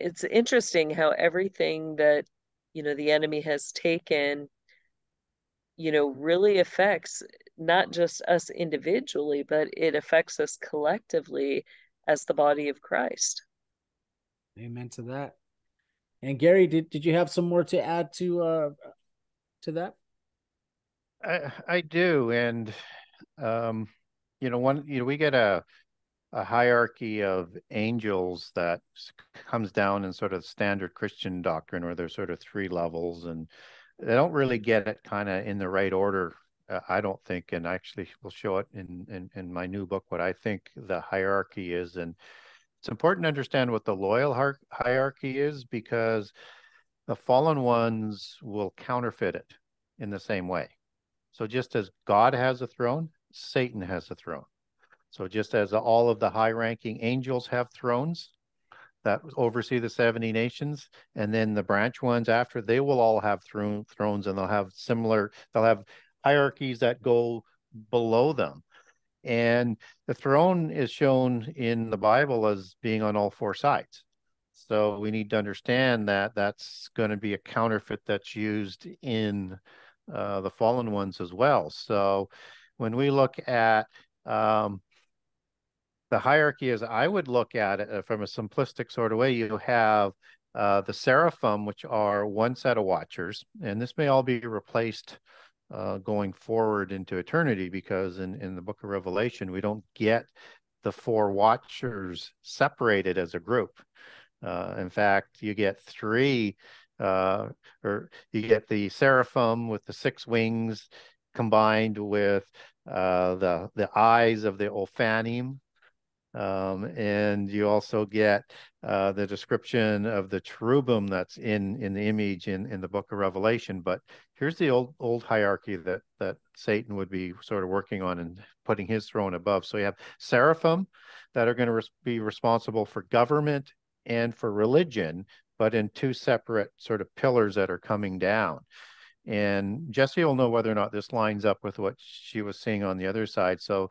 it's interesting how everything that, you know, the enemy has taken, you know, really affects not just us individually, but it affects us collectively as the body of Christ. Amen to that. And Gary, did, did you have some more to add to uh to that? I I do, and um, you know, one you know we get a a hierarchy of angels that comes down in sort of standard Christian doctrine, where there's sort of three levels, and they don't really get it kind of in the right order. I don't think, and actually we'll show it in, in, in my new book, what I think the hierarchy is. And it's important to understand what the loyal hierarchy is, because the fallen ones will counterfeit it in the same way. So just as God has a throne, Satan has a throne. So just as all of the high-ranking angels have thrones, that oversee the seventy nations, and then the branch ones after, they will all have throne, thrones, and they'll have similar, they'll have hierarchies that go below them. And the throne is shown in the Bible as being on all four sides. So we need to understand that that's going to be a counterfeit that's used in uh, the fallen ones as well. So when we look at um, the hierarchy, as I would look at it from a simplistic sort of way, you have uh, the seraphim, which are one set of watchers, and this may all be replaced uh, going forward into eternity, because in, in the Book of Revelation, we don't get the four watchers separated as a group. Uh, in fact, you get three, uh, or you get the seraphim with the six wings combined with uh, the, the eyes of the Ophanim. Um, and you also get uh, the description of the cherubim that's in, in the image in, in the Book of Revelation. But here's the old old hierarchy that, that Satan would be sort of working on and putting his throne above. So you have seraphim that are going to res- be responsible for government and for religion, but in two separate sort of pillars that are coming down. And Jessie will know whether or not this lines up with what she was seeing on the other side. So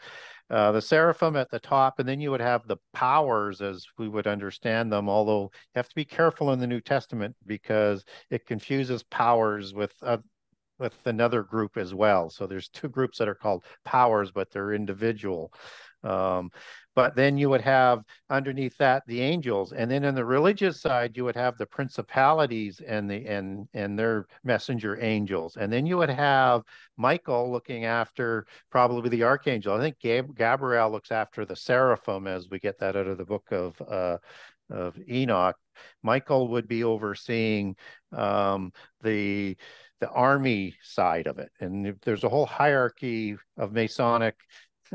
uh, the seraphim at the top, and then you would have the powers as we would understand them, although you have to be careful in the New Testament because it confuses powers with uh, with another group as well. So there's two groups that are called powers, but they're individual. Um, but then you would have underneath that the angels, and then on the religious side you would have the principalities and the and and their messenger angels, and then you would have Michael looking after probably the archangel. I think Gab- Gabriel looks after the seraphim, as we get that out of the Book of uh, of Enoch. Michael would be overseeing um, the the army side of it, and there's a whole hierarchy of Masonic.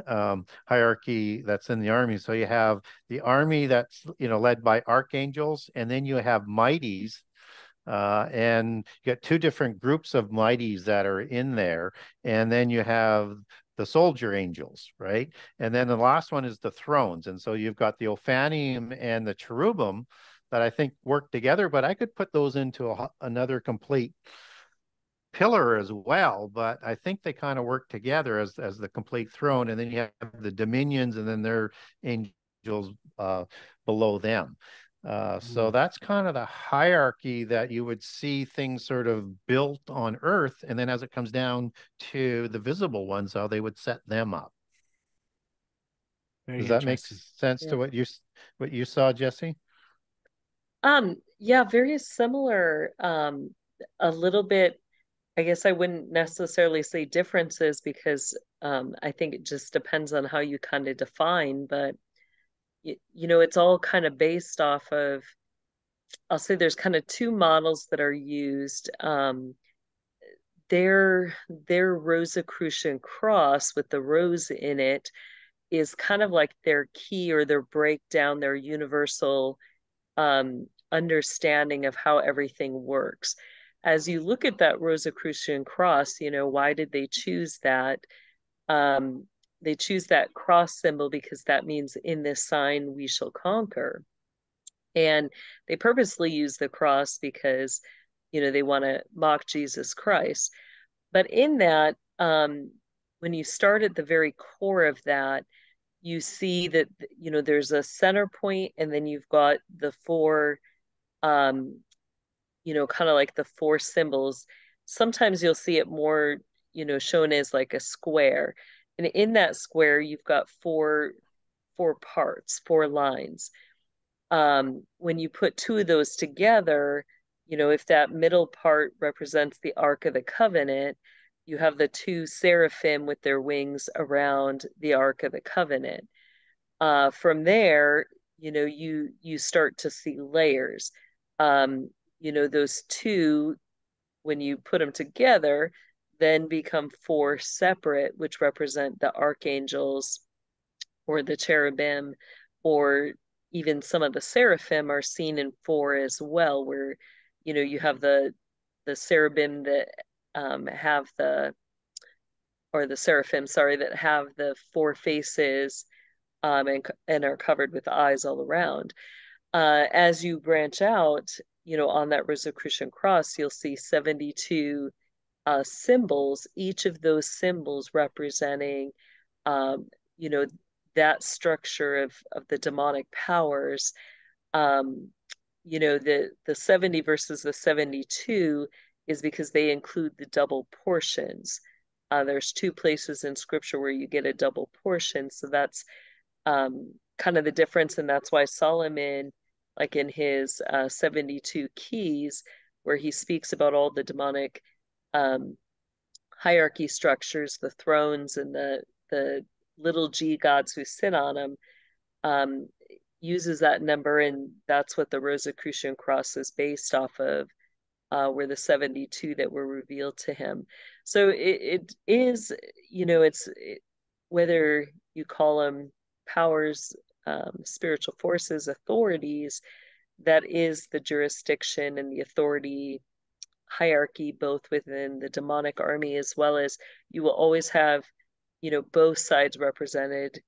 Um, hierarchy that's in the army. So you have the army that's, you know, led by archangels, and then you have mighties, uh, and you got two different groups of mighties that are in there, and then you have the soldier angels, right? And then the last one is the thrones, and so you've got the Ophanim and the cherubim that I think work together, but I could put those into a, another complete pillar as well, but I think they kind of work together as as the complete throne. And then you have the dominions, and then their angels uh, below them. Uh, mm-hmm. So that's kind of the hierarchy that you would see things sort of built on earth. And then as it comes down to the visible ones, how they would set them up. Very Does that make sense yeah. to what you what you saw, Jessie? Um, yeah, very similar. Um, a little bit. I guess I wouldn't necessarily say differences because um, I think it just depends on how you kind of define, but you, you know, it's all kind of based off of, I'll say there's kind of two models that are used. Um, their, their Rosicrucian cross with the rose in it is kind of like their key or their breakdown, their universal um, understanding of how everything works. As you look at that Rosicrucian cross, you know, why did they choose that? Um, they choose that cross symbol because that means in this sign we shall conquer. And they purposely use the cross because, you know, they want to mock Jesus Christ. But in that, um, when you start at the very core of that, you see that, you know, there's a center point, and then you've got the four um you know, kind of like the four symbols. Sometimes you'll see it more, you know, shown as like a square. And in that square, you've got four, four parts, four lines. Um, when you put two of those together, you know, if that middle part represents the Ark of the Covenant, you have the two seraphim with their wings around the Ark of the Covenant. Uh, from there, you know, you, you start to see layers. Um, You know, those two, when you put them together, then become four separate, which represent the archangels or the cherubim, or even some of the seraphim are seen in four as well, where, you know, you have the the cherubim that um, have the, or the seraphim, sorry, that have the four faces um, and, and are covered with eyes all around. uh, as you branch out, you know, on that Rosicrucian cross, you'll see seventy-two uh, symbols, each of those symbols representing, um, you know, that structure of, of the demonic powers. Um, you know, the, the seventy versus the seventy-two is because they include the double portions. Uh, there's two places in scripture where you get a double portion. So that's um, kind of the difference. And that's why Solomon, like in his uh, seventy-two keys, where he speaks about all the demonic um, hierarchy structures, the thrones and the, the little g gods who sit on them, um, uses that number. And that's what the Rosicrucian cross is based off of. Uh, were the seventy-two that were revealed to him. So it, it is, you know, it's it, whether you call them powers, um, spiritual forces, authorities, that is the jurisdiction and the authority hierarchy, both within the demonic army, as well as you will always have, you know, both sides represented,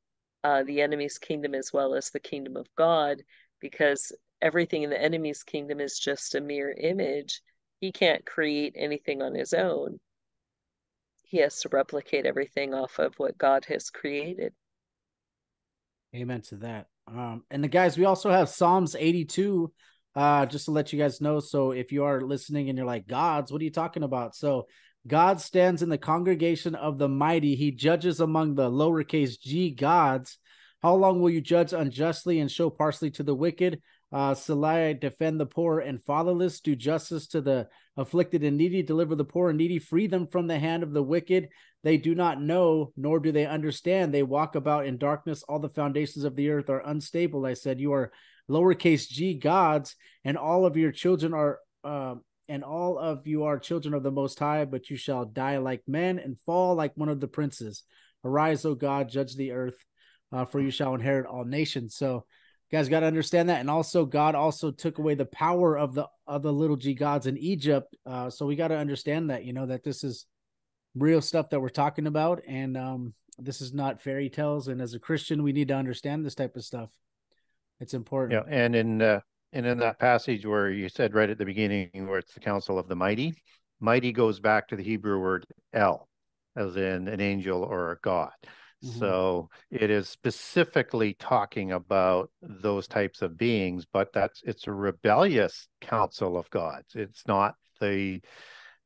uh, the enemy's kingdom as well as the kingdom of God, because everything in the enemy's kingdom is just a mere image. He can't create anything on his own. He has to replicate everything off of what God has created. Amen to that. Um, and the guys, we also have Psalms eighty-two, uh, just to let you guys know. So if you are listening and you're like, gods, what are you talking about? So God stands in the congregation of the mighty. He judges among the lowercase g gods. How long will you judge unjustly and show parsley to the wicked? Uh, Selah, defend the poor and fatherless, do justice to the afflicted and needy, deliver the poor and needy, free them from the hand of the wicked. They do not know, nor do they understand. They walk about in darkness. All the foundations of the earth are unstable. I said, you are lowercase g gods, and all of your children are, uh, and all of you are children of the Most High, but you shall die like men and fall like one of the princes. Arise, O God, judge the earth, uh, for you shall inherit all nations. So, guys, got to understand that. And also God also took away the power of the other little g gods in Egypt. Uh, so we got to understand that, you know, that this is real stuff that we're talking about. And um, this is not fairy tales. And as a Christian, we need to understand this type of stuff. It's important. Yeah. And in, uh, and in that passage where you said right at the beginning, where it's the council of the mighty, mighty goes back to the Hebrew word El, as in an angel or a god. So it is specifically talking about those types of beings, but that's, it's a rebellious council of gods. It's not the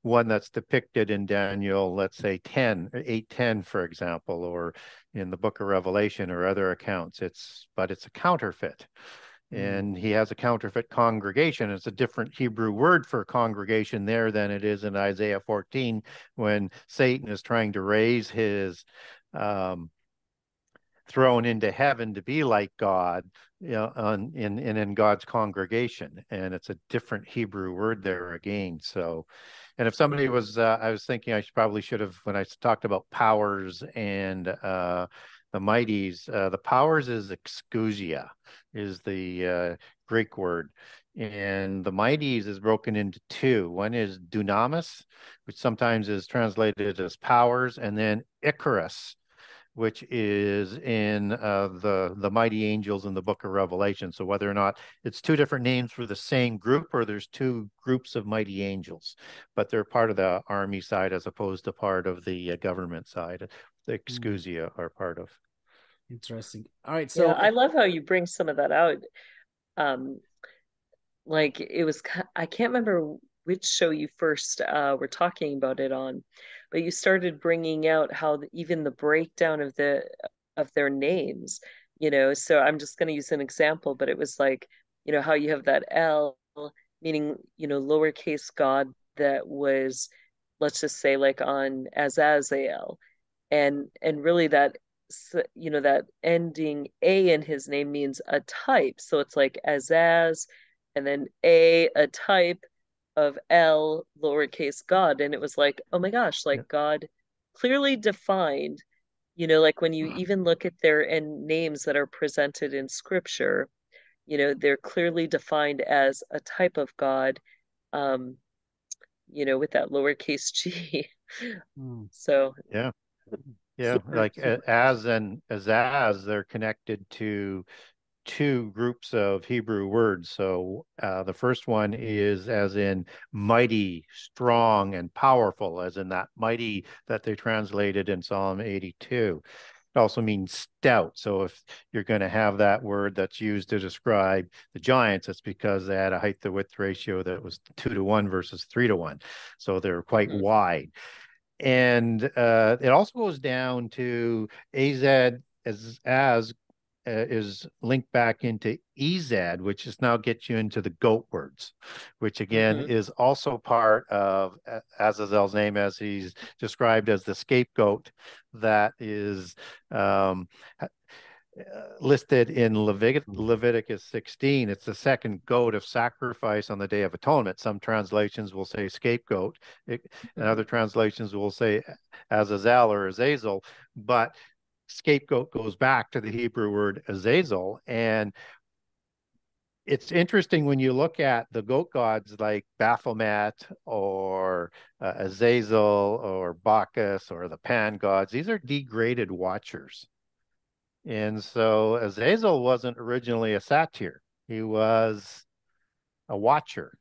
one that's depicted in Daniel, let's say ten, eight ten, for example, or in the Book of Revelation or other accounts. It's, but it's a counterfeit. And he has a counterfeit congregation. It's a different Hebrew word for congregation there than it is in Isaiah fourteen, when Satan is trying to raise his um, throne into heaven to be like God, you know, on, in, in, in God's congregation. And it's a different Hebrew word there again. So, and if somebody was, uh, I was thinking I should, probably should have, when I talked about powers and uh, the mighties, uh, the powers is exousia, is the uh, Greek word. And the mighties is broken into two. One is dunamis, which sometimes is translated as powers, and then Icarus, which is in uh, the, the mighty angels in the Book of Revelation. So whether or not it's two different names for the same group, or there's two groups of mighty angels, but they're part of the army side as opposed to part of the uh, government side. The exousia are part of. Interesting. All right. So yeah, I love how you bring some of that out. Um, like it was, I can't remember which show you first uh, were talking about it on, but you started bringing out how the, even the breakdown of the, of their names, you know, so I'm just going to use an example, but it was like, you know, how you have that L meaning, you know, lowercase God that was, let's just say like on Azazel. And and really that, you know, that ending A in his name means a type. So it's like Azaz and then A, a type of L, lowercase God. And it was like, oh my gosh, like yeah. God clearly defined, you know, like when you even look at their end names that are presented in scripture, you know, they're clearly defined as a type of God, um, you know, with that lowercase g. Mm. So, yeah. Yeah, super, like super. As and Azaz, they're connected to two groups of Hebrew words. So uh, the first one is as in mighty, strong, and powerful, as in that mighty that they translated in Psalm eighty-two. It also means stout. So if you're going to have that word that's used to describe the giants, it's because they had a height to width ratio that was two to one versus three to one. So they're quite mm-hmm. wide. And uh, it also goes down to Az as, as uh, is linked back into Ezad, which is now gets you into the goat words, which again mm-hmm. is also part of Azazel's name, as he's described as the scapegoat that is um, listed in Levit- Leviticus sixteen. It's the second goat of sacrifice on the Day of Atonement. Some translations will say scapegoat, it, and other translations will say Azazel or Azazel, but scapegoat goes back to the Hebrew word Azazel. And it's interesting when you look at the goat gods like Baphomet or uh, Azazel or Bacchus or the Pan gods. These are degraded watchers. And so Azazel wasn't originally a satyr. He was a watcher.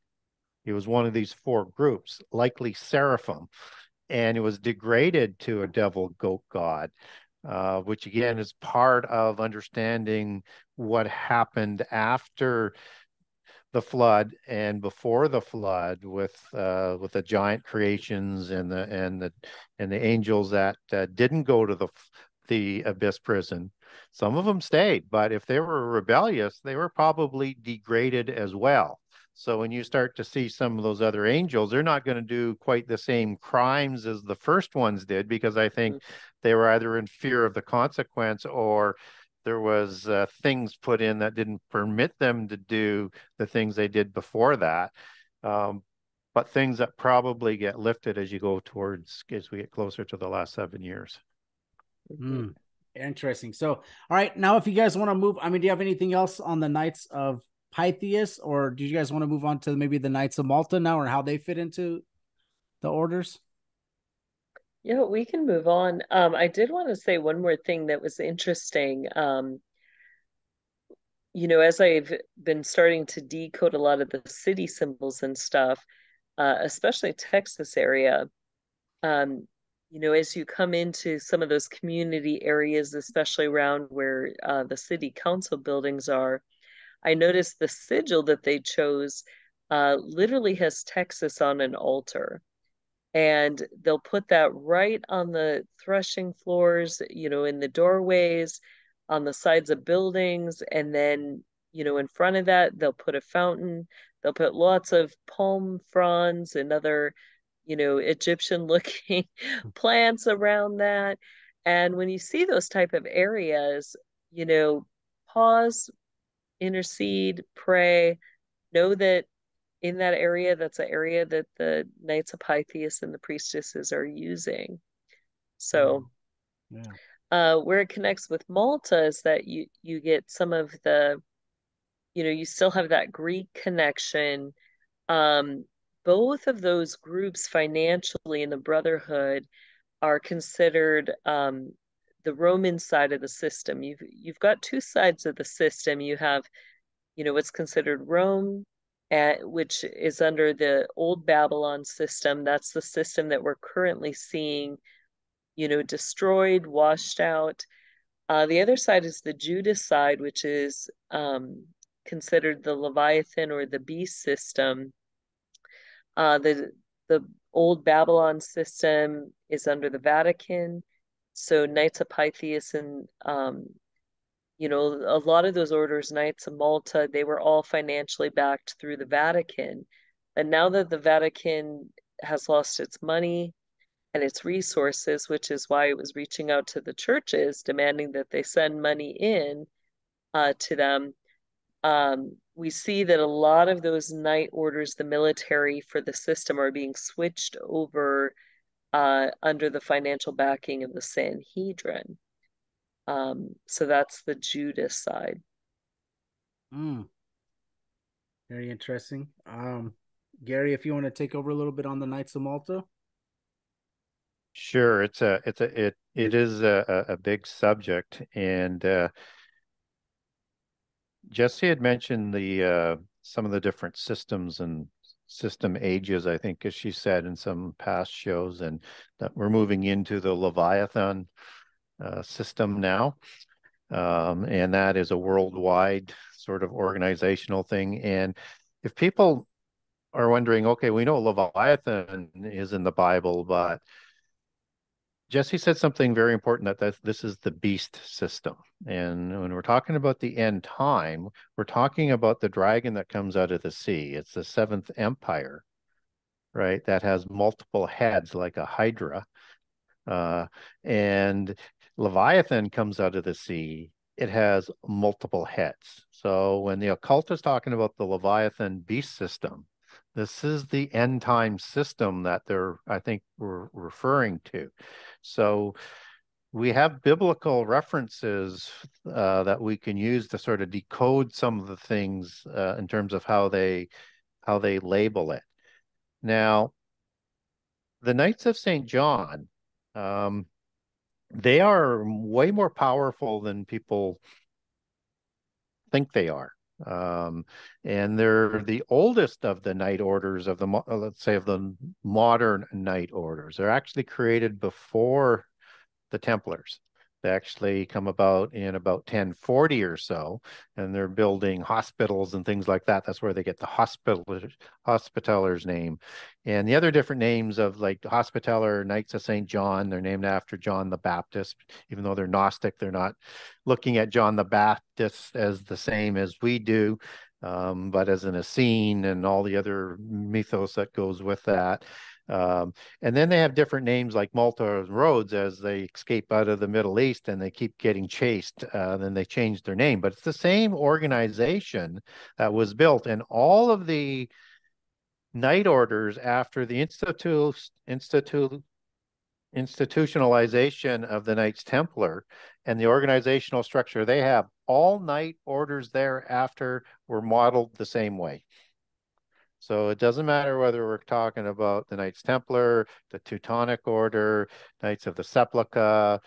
He was one of these four groups, likely seraphim, and it was degraded to a devil goat god. Uh, which again is part of understanding what happened after the flood and before the flood, with uh, with the giant creations and the and the and the angels that uh, didn't go to the the abyss prison. Some of them stayed, but if they were rebellious, they were probably degraded as well. So when you start to see some of those other angels, they're not going to do quite the same crimes as the first ones did, because I think they were either in fear of the consequence, or there was uh, things put in that didn't permit them to do the things they did before that. Um, but things that probably get lifted as you go towards, as we get closer to the last seven years. Mm. Interesting. So, all right. Now, if you guys want to move, I mean, do you have anything else on the Knights of Pythias, or do you guys want to move on to maybe the Knights of Malta now, or how they fit into the orders? Yeah, we can move on. Um, I did want to say one more thing that was interesting. Um, you know, as I've been starting to decode a lot of the city symbols and stuff, uh, especially Texas area, um, you know, as you come into some of those community areas, especially around where uh, the city council buildings are, I noticed the sigil that they chose uh, literally has Texas on an altar, and they'll put that right on the threshing floors, you know, in the doorways, on the sides of buildings. And then, you know, in front of that, they'll put a fountain, they'll put lots of palm fronds and other, you know, Egyptian looking plants around that. And when you see those type of areas, you know, pause, intercede, pray, know that in that area, that's an area that the Knights of Pythias and the priestesses are using. So yeah. uh, where it connects with Malta is that you, you get some of the, you know, you still have that Greek connection. Um, both of those groups financially in the Brotherhood are considered um, the Roman side of the system. You've, you've got two sides of the system. You have, you know, what's considered Rome, at, which is under the old Babylon system. That's the system that we're currently seeing, you know, destroyed, washed out. Uh, the other side is the Judas side, which is um, considered the Leviathan or the beast system. Uh, the, the old Babylon system is under the Vatican. So Knights of Pythias and, um, you know, a lot of those orders, Knights of Malta, they were all financially backed through the Vatican. And now that the Vatican has lost its money and its resources, which is why it was reaching out to the churches, demanding that they send money in uh, to them, um, we see that a lot of those knight orders, the military for the system, are being switched over Uh, under the financial backing of the Sanhedrin. Um, so that's the Judas side. Mm. Very interesting. Um, Gary, if you want to take over a little bit on the Knights of Malta. Sure. It's a, it's a, it, it is a, a big subject. And uh, Jesse had mentioned the uh, some of the different systems and system ages, I think, as she said in some past shows, and that we're moving into the Leviathan uh, system now. Um, and that is a worldwide sort of organizational thing. And if people are wondering, okay, we know Leviathan is in the Bible, but Jesse said something very important, that that's, this is the beast system. And when we're talking about the end time, we're talking about the dragon that comes out of the sea. It's the seventh empire, right? That has multiple heads like a hydra. Uh, and Leviathan comes out of the sea. It has multiple heads. So when the occult is talking about the Leviathan beast system, this is the end time system that they're, I think, we're referring to. So we have biblical references uh, that we can use to sort of decode some of the things uh, in terms of how they how they label it. Now, the Knights of Saint John, um, they are way more powerful than people think they are. Um, and they're the oldest of the knight orders of the, let's say, of the modern knight orders. They're actually created before the Templars. They actually come about in about ten forty or so, and they're building hospitals and things like that. That's where they get the hospital, Hospitallers name. And the other different names of, like, Hospitaller, Knights of Saint John, they're named after John the Baptist. Even though they're Gnostic, they're not looking at John the Baptist as the same as we do, um, but as an Essene and all the other mythos that goes with that. Um, and then they have different names like Malta and Rhodes as they escape out of the Middle East and they keep getting chased. Uh, then they change their name, but it's the same organization that was built. And all of the knight orders after the institu institu institutionalization of the Knights Templar and the organizational structure they have, all knight orders thereafter were modeled the same way. So it doesn't matter whether we're talking about the Knights Templar, the Teutonic Order, Knights of the Sepulchre.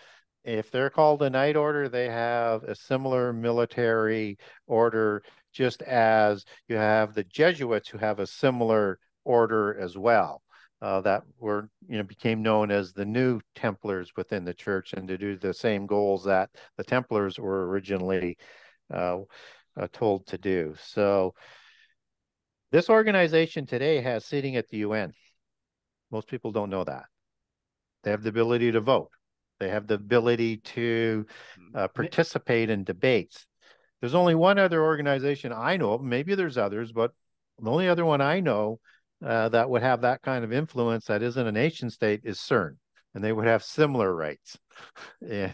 If they're called a Knight Order, they have a similar military order, just as you have the Jesuits who have a similar order as well, uh, that were, you know, became known as the New Templars within the church, and to do the same goals that the Templars were originally uh, uh, told to do. So this organization today has seating at the U N. Most people don't know that. They have the ability to vote. They have the ability to uh, participate in debates. There's only one other organization I know of. Maybe there's others, but the only other one I know uh, that would have that kind of influence that isn't a nation state is CERN, and they would have similar rights. And,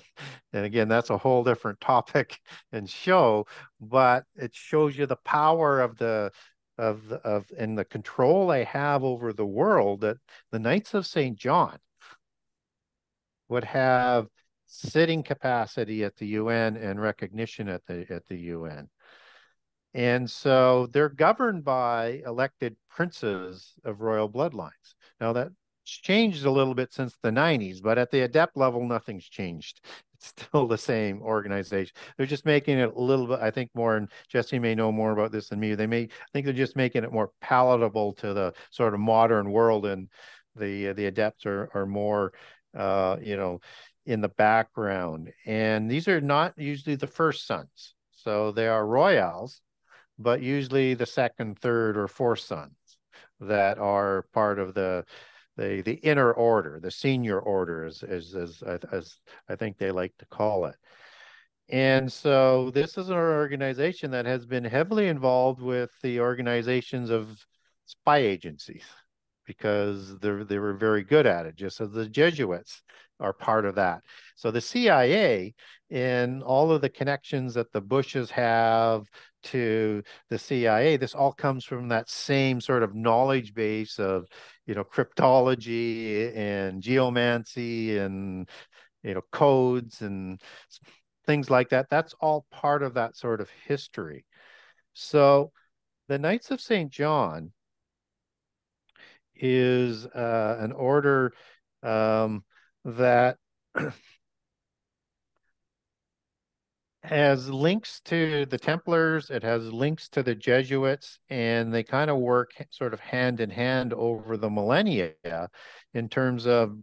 and again, that's a whole different topic and show, but it shows you the power of the Of, of and the control they have over the world, that the Knights of Saint John would have sitting capacity at the U N and recognition at the at the U N. And so they're governed by elected princes of royal bloodlines. Now that's changed a little bit since the nineties, but at the adept level, nothing's changed. It's still the same organization. They're just making it a little bit, I think, more, and Jesse may know more about this than me. They may, I think they're just making it more palatable to the sort of modern world, and the the adepts are, are more, uh, you know, in the background. And these are not usually the first sons. So they are royals, but usually the second, third, or fourth sons that are part of the The, the inner order, the senior order, as, as, as, as I think they like to call it. And so this is an organization that has been heavily involved with the organizations of spy agencies, because they they were very good at it, just as the Jesuits are part of that. So the C I A and all of the connections that the Bushes have to the C I A, this all comes from that same sort of knowledge base of, you know, cryptology and geomancy and, you know, codes and things like that. That's all part of that sort of history. So the Knights of Saint John is uh, an order um, that has links to the Templars, it has links to the Jesuits, and they kind of work sort of hand in hand over the millennia in terms of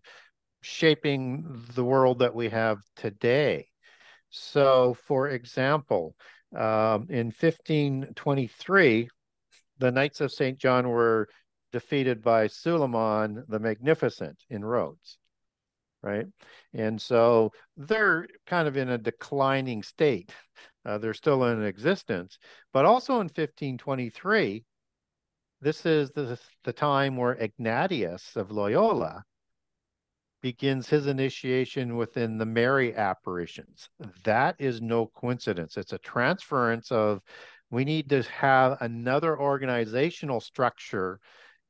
shaping the world that we have today. So, for example, um, in fifteen twenty-three, the Knights of Saint John were defeated by Suleiman the Magnificent in Rhodes, right? And so they're kind of in a declining state. Uh, they're still in existence. But also in fifteen twenty-three, this is the, the time where Ignatius of Loyola begins his initiation within the Mary apparitions. That is no coincidence. It's a transference of, we need to have another organizational structure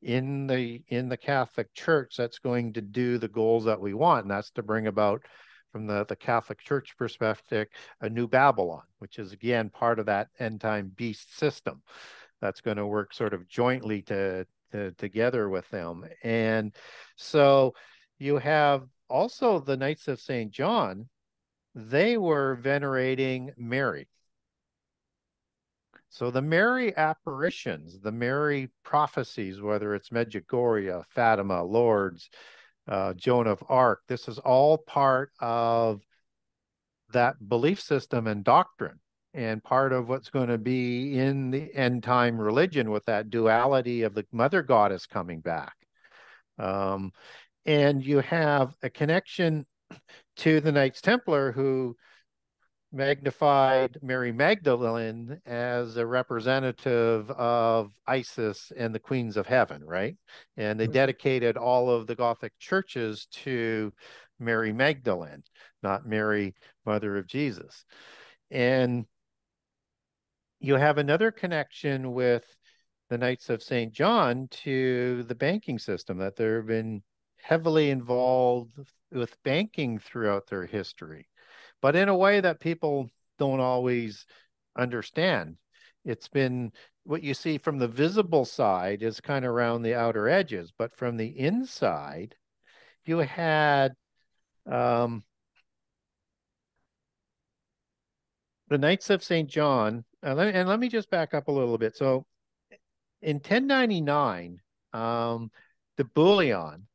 in the in the Catholic Church that's going to do the goals that we want, and that's to bring about, from the, the Catholic Church perspective, a new Babylon, which is again part of that end time beast system that's going to work sort of jointly to, to together with them. And so you have also the Knights of Saint John. They were venerating Mary. So the Mary apparitions, the Mary prophecies, whether it's Medjugorje, Fatima, Lourdes, uh, Joan of Arc, this is all part of that belief system and doctrine, and part of what's going to be in the end time religion with that duality of the mother goddess coming back. Um, and you have a connection to the Knights Templar, who magnified Mary Magdalene as a representative of Isis and the Queens of Heaven, right? And they dedicated all of the Gothic churches to Mary Magdalene, not Mary, Mother of Jesus. And you have another connection with the Knights of Saint John to the banking system, that there have been heavily involved with banking throughout their history, but in a way that people don't always understand. It's been, what you see from the visible side is kind of around the outer edges, but from the inside, you had um, the Knights of Saint John. Uh, let me, and let me just back up a little bit. So in ten ninety-nine, um, the Bullion,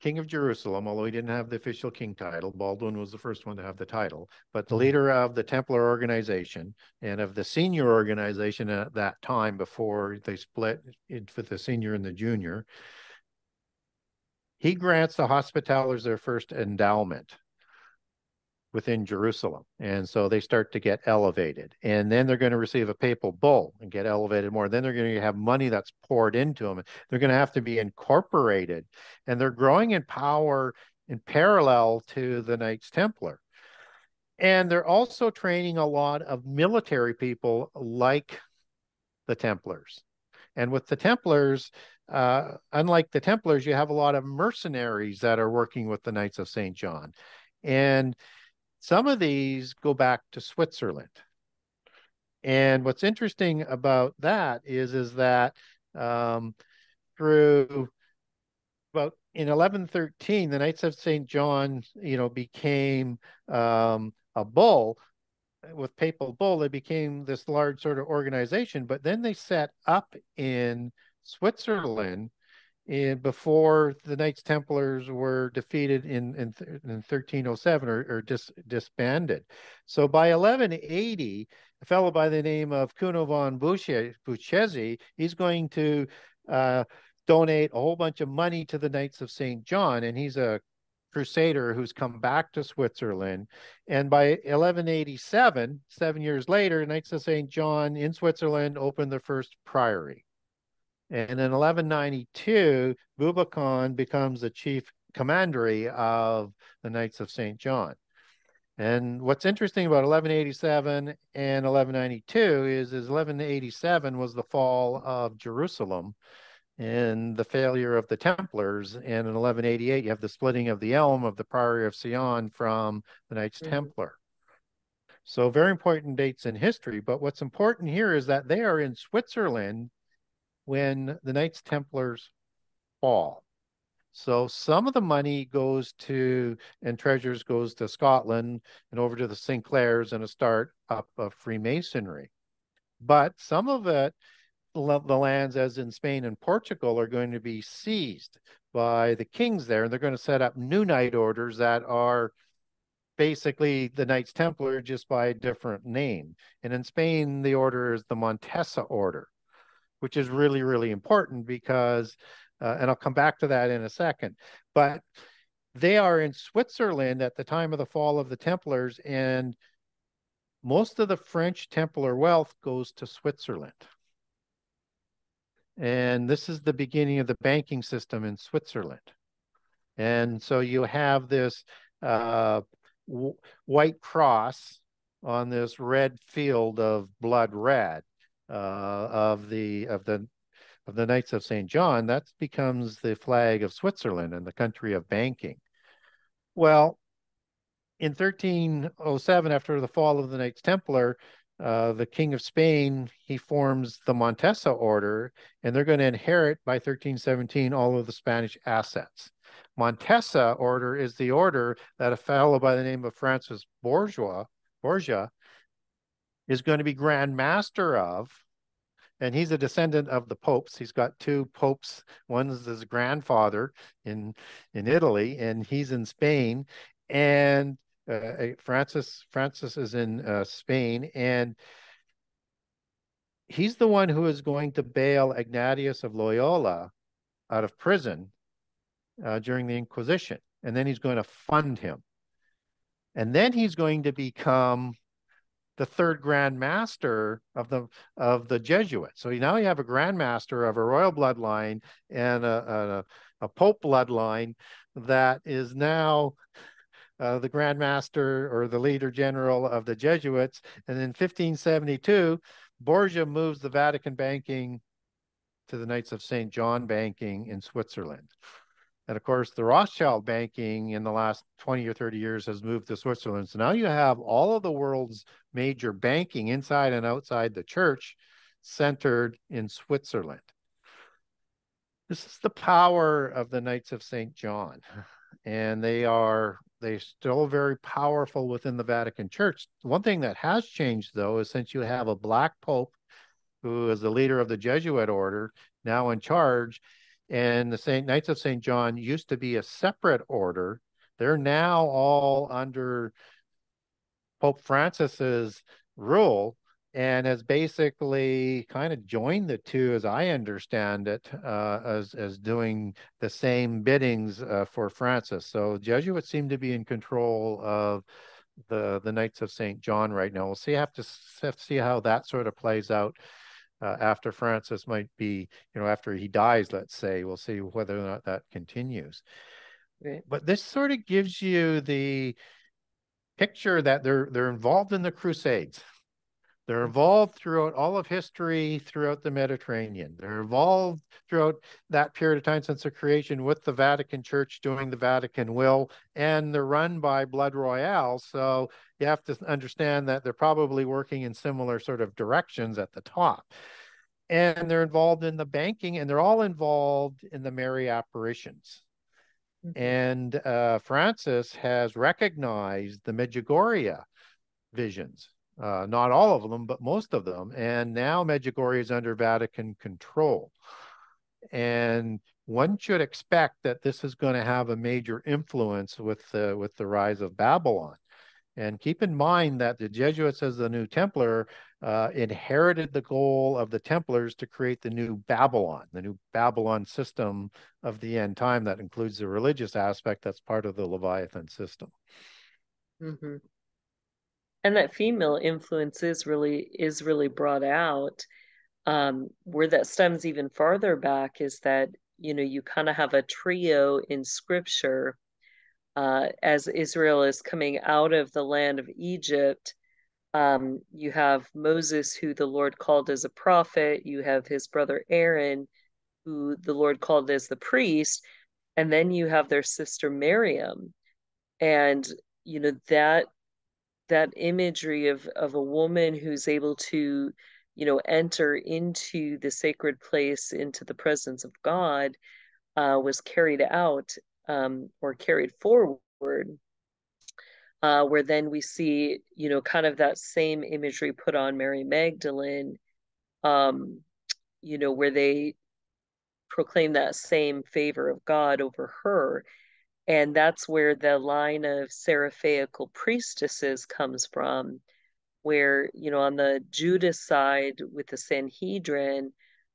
King of Jerusalem, although he didn't have the official king title, Baldwin was the first one to have the title, but the leader of the Templar organization and of the senior organization at that time before they split into the senior and the junior, he grants the Hospitallers their first endowment within Jerusalem. And so they start to get elevated, and then they're going to receive a papal bull and get elevated more. Then they're going to have money that's poured into them. They're going to have to be incorporated, and they're growing in power in parallel to the Knights Templar. And they're also training a lot of military people like the Templars. And with the Templars, uh, unlike the Templars, you have a lot of mercenaries that are working with the Knights of Saint John. And some of these go back to Switzerland. And what's interesting about that is, is that um, through about in eleven thirteen, the Knights of Saint John, you know, became um, a bull, with papal bull. They became this large sort of organization, but then they set up in Switzerland in, before the Knights Templars were defeated in, in, in thirteen oh seven, or, or dis, disbanded. So by eleven eighty, a fellow by the name of Kuno von Buchesi, he's going to uh, donate a whole bunch of money to the Knights of Saint John, and he's a crusader who's come back to Switzerland. And by eleven eighty-seven, seven years later, Knights of Saint John in Switzerland opened their first priory. And in eleven ninety-two, Boubacan becomes the chief commandery of the Knights of Saint John. And what's interesting about eleven eighty-seven and eleven ninety-two is, is eleven eighty-seven was the fall of Jerusalem and the failure of the Templars. And in eleven eighty-eight, you have the splitting of the elm of the Priory of Sion from the Knights mm-hmm. Templar. So very important dates in history. But what's important here is that they are in Switzerland when the Knights Templars fall. So some of the money goes to, and treasures goes to Scotland and over to the Sinclairs and a start up of Freemasonry. But some of it, the lands as in Spain and Portugal, are going to be seized by the kings there. And they're going to set up new knight orders that are basically the Knights Templar, just by a different name. And in Spain, the order is the Montesa order, which is really, really important because... Uh, and I'll come back to that in a second. But they are in Switzerland at the time of the fall of the Templars, and most of the French Templar wealth goes to Switzerland. And this is the beginning of the banking system in Switzerland. And so you have this uh, w white cross on this red field of blood red uh, of the of the of the Knights of Saint John. That becomes the flag of Switzerland and the country of banking. Well, in thirteen oh seven, after the fall of the Knights Templar, uh, the King of Spain, he forms the Montesa order, and they're going to inherit by thirteen seventeen all of the Spanish assets. Montesa order is the order that a fellow by the name of Francis Borgia, Borgia is going to be Grand Master of. And he's a descendant of the popes. He's got two popes. One's his grandfather in in Italy, and he's in Spain. And uh, Francis Francis is in uh, Spain, and he's the one who is going to bail Ignatius of Loyola out of prison uh, during the Inquisition, and then he's going to fund him, and then he's going to become the third Grand Master of the of the Jesuits. So now you have a Grand Master of a royal bloodline and a, a, a Pope bloodline that is now uh, the Grand Master or the leader general of the Jesuits. And in fifteen seventy-two, Borgia moves the Vatican banking to the Knights of Saint John banking in Switzerland. And of course, the Rothschild banking in the last twenty or thirty years has moved to Switzerland. So now you have all of the world's major banking inside and outside the church centered in Switzerland. This is the power of the Knights of Saint John. And they are they're still very powerful within the Vatican Church. One thing that has changed, though, is since you have a black pope who is the leader of the Jesuit order now in charge, and the Saint Knights of Saint John used to be a separate order. They're now all under Pope Francis's rule and has basically kind of joined the two, as I understand it, uh, as, as doing the same biddings uh, for Francis. So Jesuits seem to be in control of the, the Knights of Saint John right now. We'll see, have to, have to see how that sort of plays out. Uh, after Francis might be, you know, after he dies, let's say, we'll see whether or not that continues. Right. But this sort of gives you the picture that they're they're involved in the Crusades. They're involved throughout all of history, throughout the Mediterranean. They're involved throughout that period of time since the creation with the Vatican Church doing the Vatican will, and they're run by Blood Royale. So you have to understand that they're probably working in similar sort of directions at the top. And they're involved in the banking, and they're all involved in the Mary apparitions. Mm-hmm. And uh, Francis has recognized the Medjugorje visions. Uh, not all of them, but most of them. And now Medjugorje is under Vatican control. And one should expect that this is going to have a major influence with the, with the rise of Babylon. And keep in mind that the Jesuits, as the new Templar, uh, inherited the goal of the Templars to create the new Babylon, the new Babylon system of the end time that includes the religious aspect that's part of the Leviathan system. Mm-hmm. And that female influence is really is really brought out. Um, where that stems even farther back is that, you know, you kind of have a trio in scripture uh, as Israel is coming out of the land of Egypt. Um, you have Moses, who the Lord called as a prophet. You have his brother Aaron, who the Lord called as the priest. And then you have their sister Miriam. And, you know, that that imagery of, of a woman who's able to, you know, enter into the sacred place, into the presence of God, uh, was carried out um, or carried forward, uh, where then we see, you know, kind of that same imagery put on Mary Magdalene, um, you know, where they proclaim that same favor of God over her. And that's where the line of seraphaical priestesses comes from, where, you know, on the Judas side with the Sanhedrin,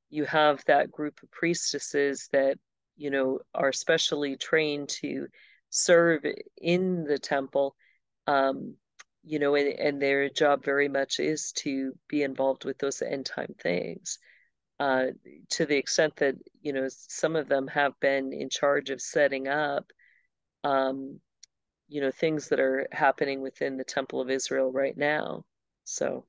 you have that group of priestesses that, you know, are specially trained to serve in the temple, um, you know, and, and their job very much is to be involved with those end time things. Uh, to the extent that, you know, some of them have been in charge of setting up, um, you know, things that are happening within the Temple of Israel right now. So.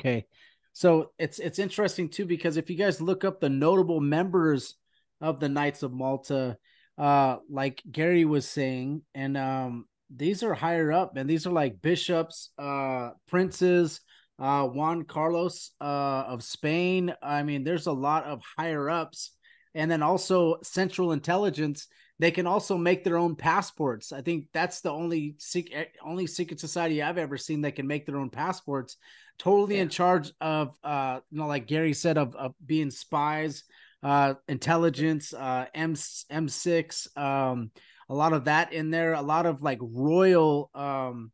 Okay. So it's, it's interesting too, because if you guys look up the notable members of the Knights of Malta, uh, like Gary was saying, and um, these are higher up, and these are like bishops, uh, princes, uh, Juan Carlos uh, of Spain. I mean, there's a lot of higher ups, and then also Central Intelligence. They can also make their own passports. I think that's the only secret, only secret society I've ever seen that can make their own passports. Totally yeah. in charge of, uh, you know, like Gary said, of, of being spies, uh, intelligence, uh, M M6, um, a lot of that in there. A lot of like royal um,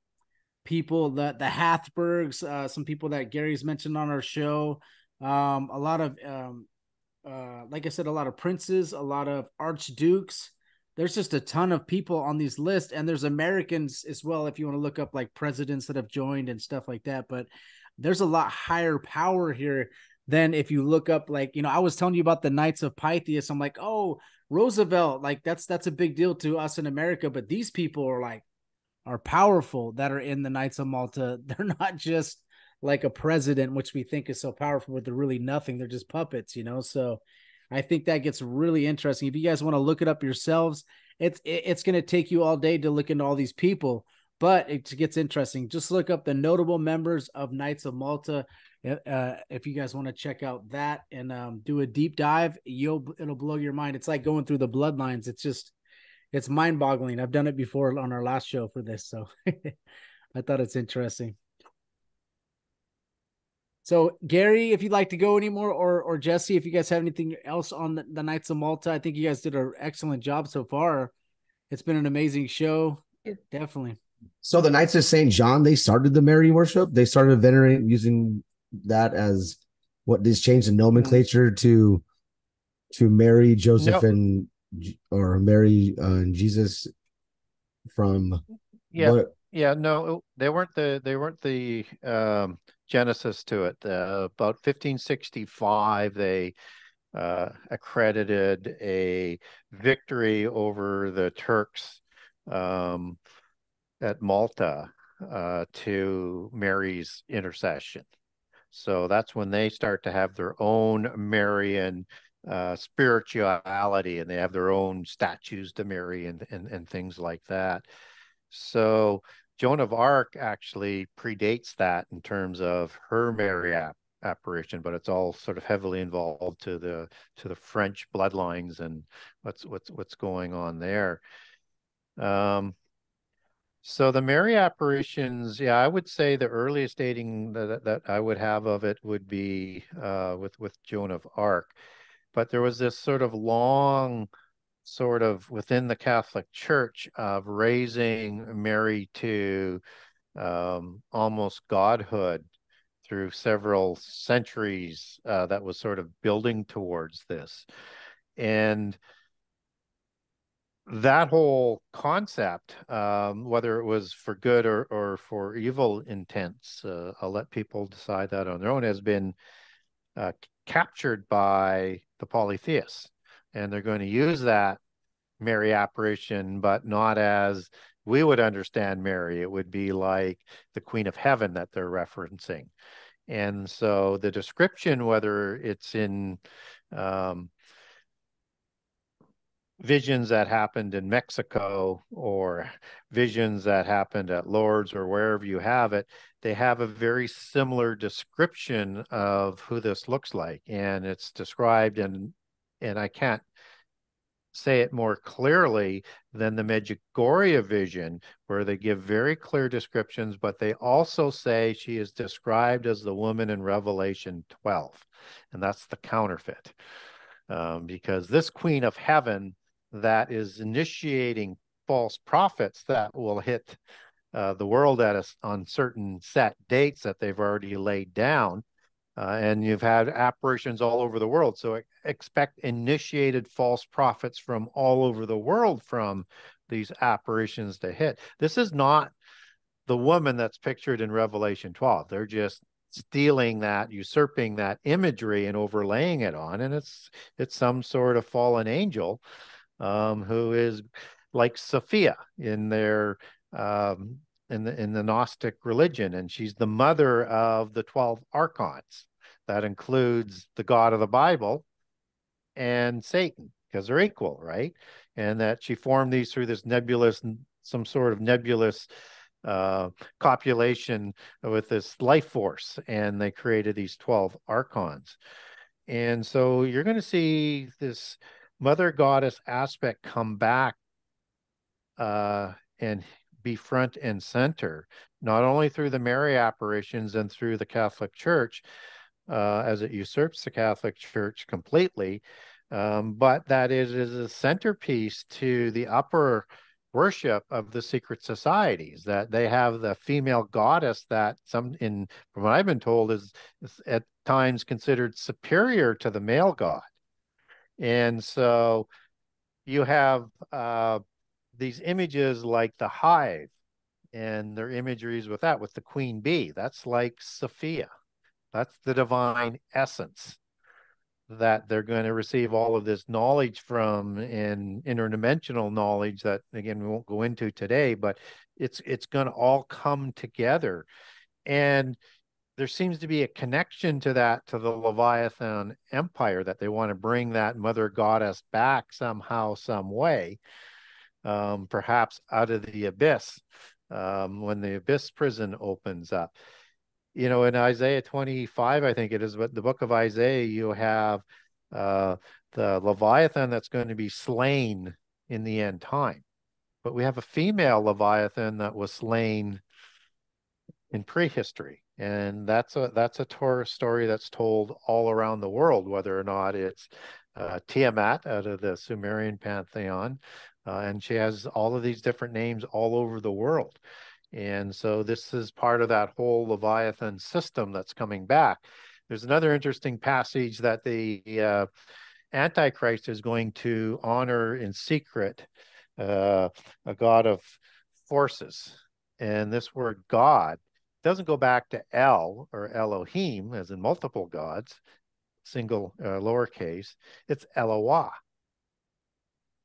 people, the the Hathburgs, uh, some people that Gary's mentioned on our show. Um, a lot of, um, uh, like I said, a lot of princes, a lot of archdukes. There's just a ton of people on these lists, and there's Americans as well. If you want to look up like presidents that have joined and stuff like that, but there's a lot higher power here than if you look up, like, you know, I was telling you about the Knights of Pythias. I'm like, oh, Roosevelt, like that's, that's a big deal to us in America. But these people are like, are powerful that are in the Knights of Malta. They're not just like a president, which we think is so powerful, but they're really nothing. They're just puppets, you know? So I think that gets really interesting. If you guys want to look it up yourselves, it's it's going to take you all day to look into all these people, but it gets interesting. Just look up the notable members of Knights of Malta. Uh, if you guys want to check out that and um, do a deep dive, you'll, it'll blow your mind. It's like going through the bloodlines. It's just, it's mind boggling. I've done it before on our last show for this. So I thought it's interesting. So Gary, if you'd like to go anymore, or or Jesse, if you guys have anything else on the, the Knights of Malta, I think you guys did an excellent job so far. It's been an amazing show, yeah. Definitely. So the Knights of Saint John, they started the Mary worship. They started venerating using that as what this changed the nomenclature to to Mary, Joseph, no. and or Mary uh, and Jesus from yeah what? yeah no they weren't the they weren't the. Um, Genesis to it. Uh, about fifteen sixty-five, they uh, accredited a victory over the Turks um, at Malta uh, to Mary's intercession. So that's when they start to have their own Marian uh, spirituality, and they have their own statues to Mary and, and, and things like that. So Joan of Arc actually predates that in terms of her Mary ap apparition, but it's all sort of heavily involved to the to the French bloodlines and what's what's what's going on there. Um, so the Mary apparitions, yeah, I would say the earliest dating that that I would have of it would be uh, with with Joan of Arc, but there was this sort of long. sort of within the Catholic Church of raising Mary to um, almost godhood through several centuries uh, that was sort of building towards this. And that whole concept, um, whether it was for good or, or for evil intents, uh, I'll let people decide that on their own, has been uh, captured by the polytheists. And they're going to use that Mary apparition, but not as we would understand Mary. It would be like the Queen of Heaven that they're referencing. And so the description, whether it's in um, visions that happened in Mexico or visions that happened at Lourdes or wherever you have it, they have a very similar description of who this looks like. And it's described in. And I can't say it more clearly than the Medjugorje vision, where they give very clear descriptions, but they also say she is described as the woman in Revelation twelve, and that's the counterfeit, um, because this queen of heaven that is initiating false prophets that will hit uh, the world at a, on certain set dates that they've already laid down. Uh, and you've had apparitions all over the world. So expect initiated false prophets from all over the world from these apparitions to hit. This is not the woman that's pictured in Revelation twelve. They're just stealing that, usurping that imagery and overlaying it on. And it's it's some sort of fallen angel um, who is like Sophia in their... Um, in the in the Gnostic religion, and she's the mother of the twelve archons. That includes the God of the Bible and Satan, because they're equal, right? And that she formed these through this nebulous, some sort of nebulous uh, copulation with this life force, and they created these twelve archons. And so you're going to see this mother goddess aspect come back uh, and be front and center, not only through the Mary apparitions and through the Catholic Church, uh, as it usurps the Catholic Church completely, um, but that it is a centerpiece to the upper worship of the secret societies, that they have the female goddess that some in, from what I've been told, is, is at times considered superior to the male god. And so you have uh, these images like the hive and their imageries with that, with the queen bee, that's like Sophia. That's the divine essence that they're going to receive all of this knowledge from, and interdimensional knowledge that, again, we won't go into today, but it's, it's going to all come together. And there seems to be a connection to that, to the Leviathan Empire, that they want to bring that mother goddess back somehow, some way. Um, perhaps out of the abyss, um, when the abyss prison opens up. You know, in Isaiah twenty-five, I think it is, but the book of Isaiah, you have uh, the Leviathan that's going to be slain in the end time. But we have a female Leviathan that was slain in prehistory. And that's a, that's a Torah story that's told all around the world, whether or not it's uh, Tiamat out of the Sumerian pantheon, Uh, and she has all of these different names all over the world. And so this is part of that whole Leviathan system that's coming back. There's another interesting passage that the uh, Antichrist is going to honor in secret, uh, a god of forces. And this word God doesn't go back to El or Elohim, as in multiple gods, single uh, lowercase. It's Eloah.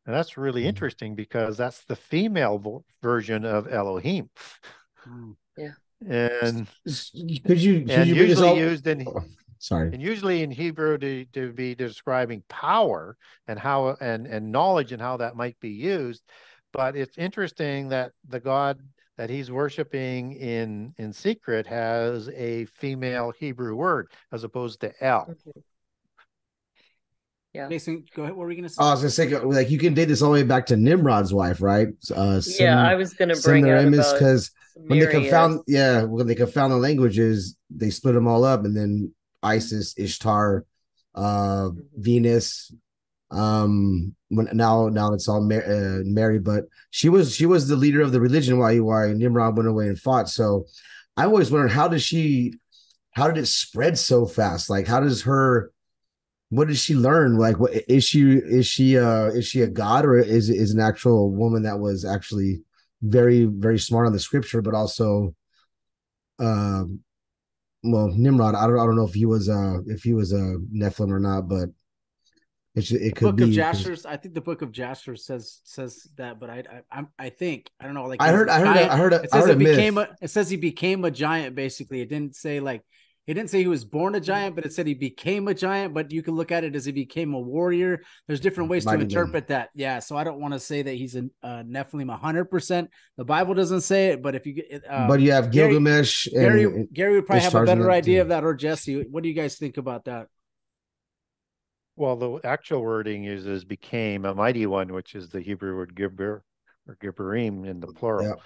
And that's really interesting, because that's the female version of Elohim. Yeah. And could you, could and you usually used in oh, sorry and usually in Hebrew to, to be describing power and how and and knowledge and how that might be used. But it's interesting that the God that he's worshiping in in secret has a female Hebrew word as opposed to El. Okay. Yeah. Mason, go ahead. What were we gonna say? I was gonna say, like, you can date this all the way back to Nimrod's wife, right? Uh, Sin, yeah, I was gonna bring up because when they confound, yeah, when they confound the languages, they split them all up, and then Isis, Ishtar, uh, Venus. Um, when now, now it's all Mary, uh, Mary, but she was she was the leader of the religion while while Nimrod went away and fought. So I always wondered, how did she, how did it spread so fast? Like, how does her What did she learn? Like, what is she? Is she? Uh, is she a god, or is is an actual woman that was actually very, very smart on the scripture, but also, um, well, Nimrod. I don't. I don't know if he was a if he was a Nephilim or not, but it, it could be. Book of Jasher. I think the Book of Jasher says says that, but I I I think I don't know. Like I heard. I heard. I heard. It says he became a. It says he became a giant. Basically, it didn't say like. It didn't say he was born a giant, but it said he became a giant. But you can look at it as he became a warrior. There's different ways Mighty to interpret man. that. Yeah, so I don't want to say that he's a uh, Nephilim one hundred percent. The Bible doesn't say it, but if you um, but you have Gilgamesh, Gary, and, Gary, Gary would probably have a better idea too. of that, or Jesse. What do you guys think about that? Well, the actual wording uses became a mighty one, which is the Hebrew word gibber or gibberim in the plural.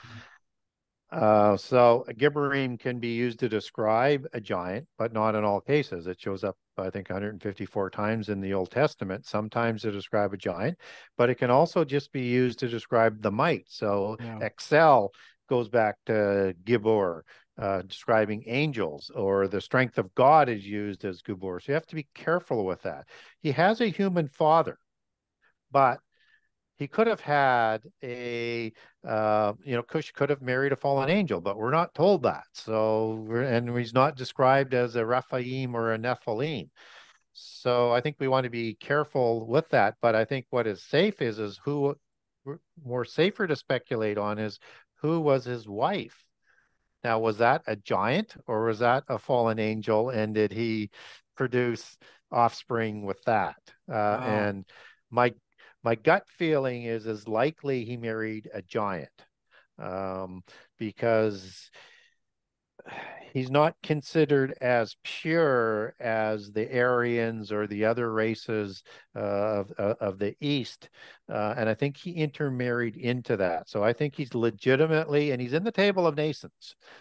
Yeah. Uh, so a gibberim can be used to describe a giant, but not in all cases. It shows up, I think, one hundred fifty-four times in the Old Testament, sometimes to describe a giant, but it can also just be used to describe the might. So yeah. Excel goes back to gibbor. Uh, describing angels, or the strength of God is used as Gabor. So you have to be careful with that. He has a human father, but he could have had a, uh, you know, Cush could have married a fallen angel, but we're not told that. So, we're, and he's not described as a Raphaim or a Nephilim. So I think we want to be careful with that. But I think what is safe is, is who, more safer to speculate on is who was his wife. Now, was that a giant or was that a fallen angel? And did he produce offspring with that? Uh, wow. And my my gut feeling is, is likely he married a giant um, because he's not considered as pure as the Aryans or the other races uh, of, of the East. Uh, and I think he intermarried into that. So I think he's legitimately, and he's in the Table of Nations.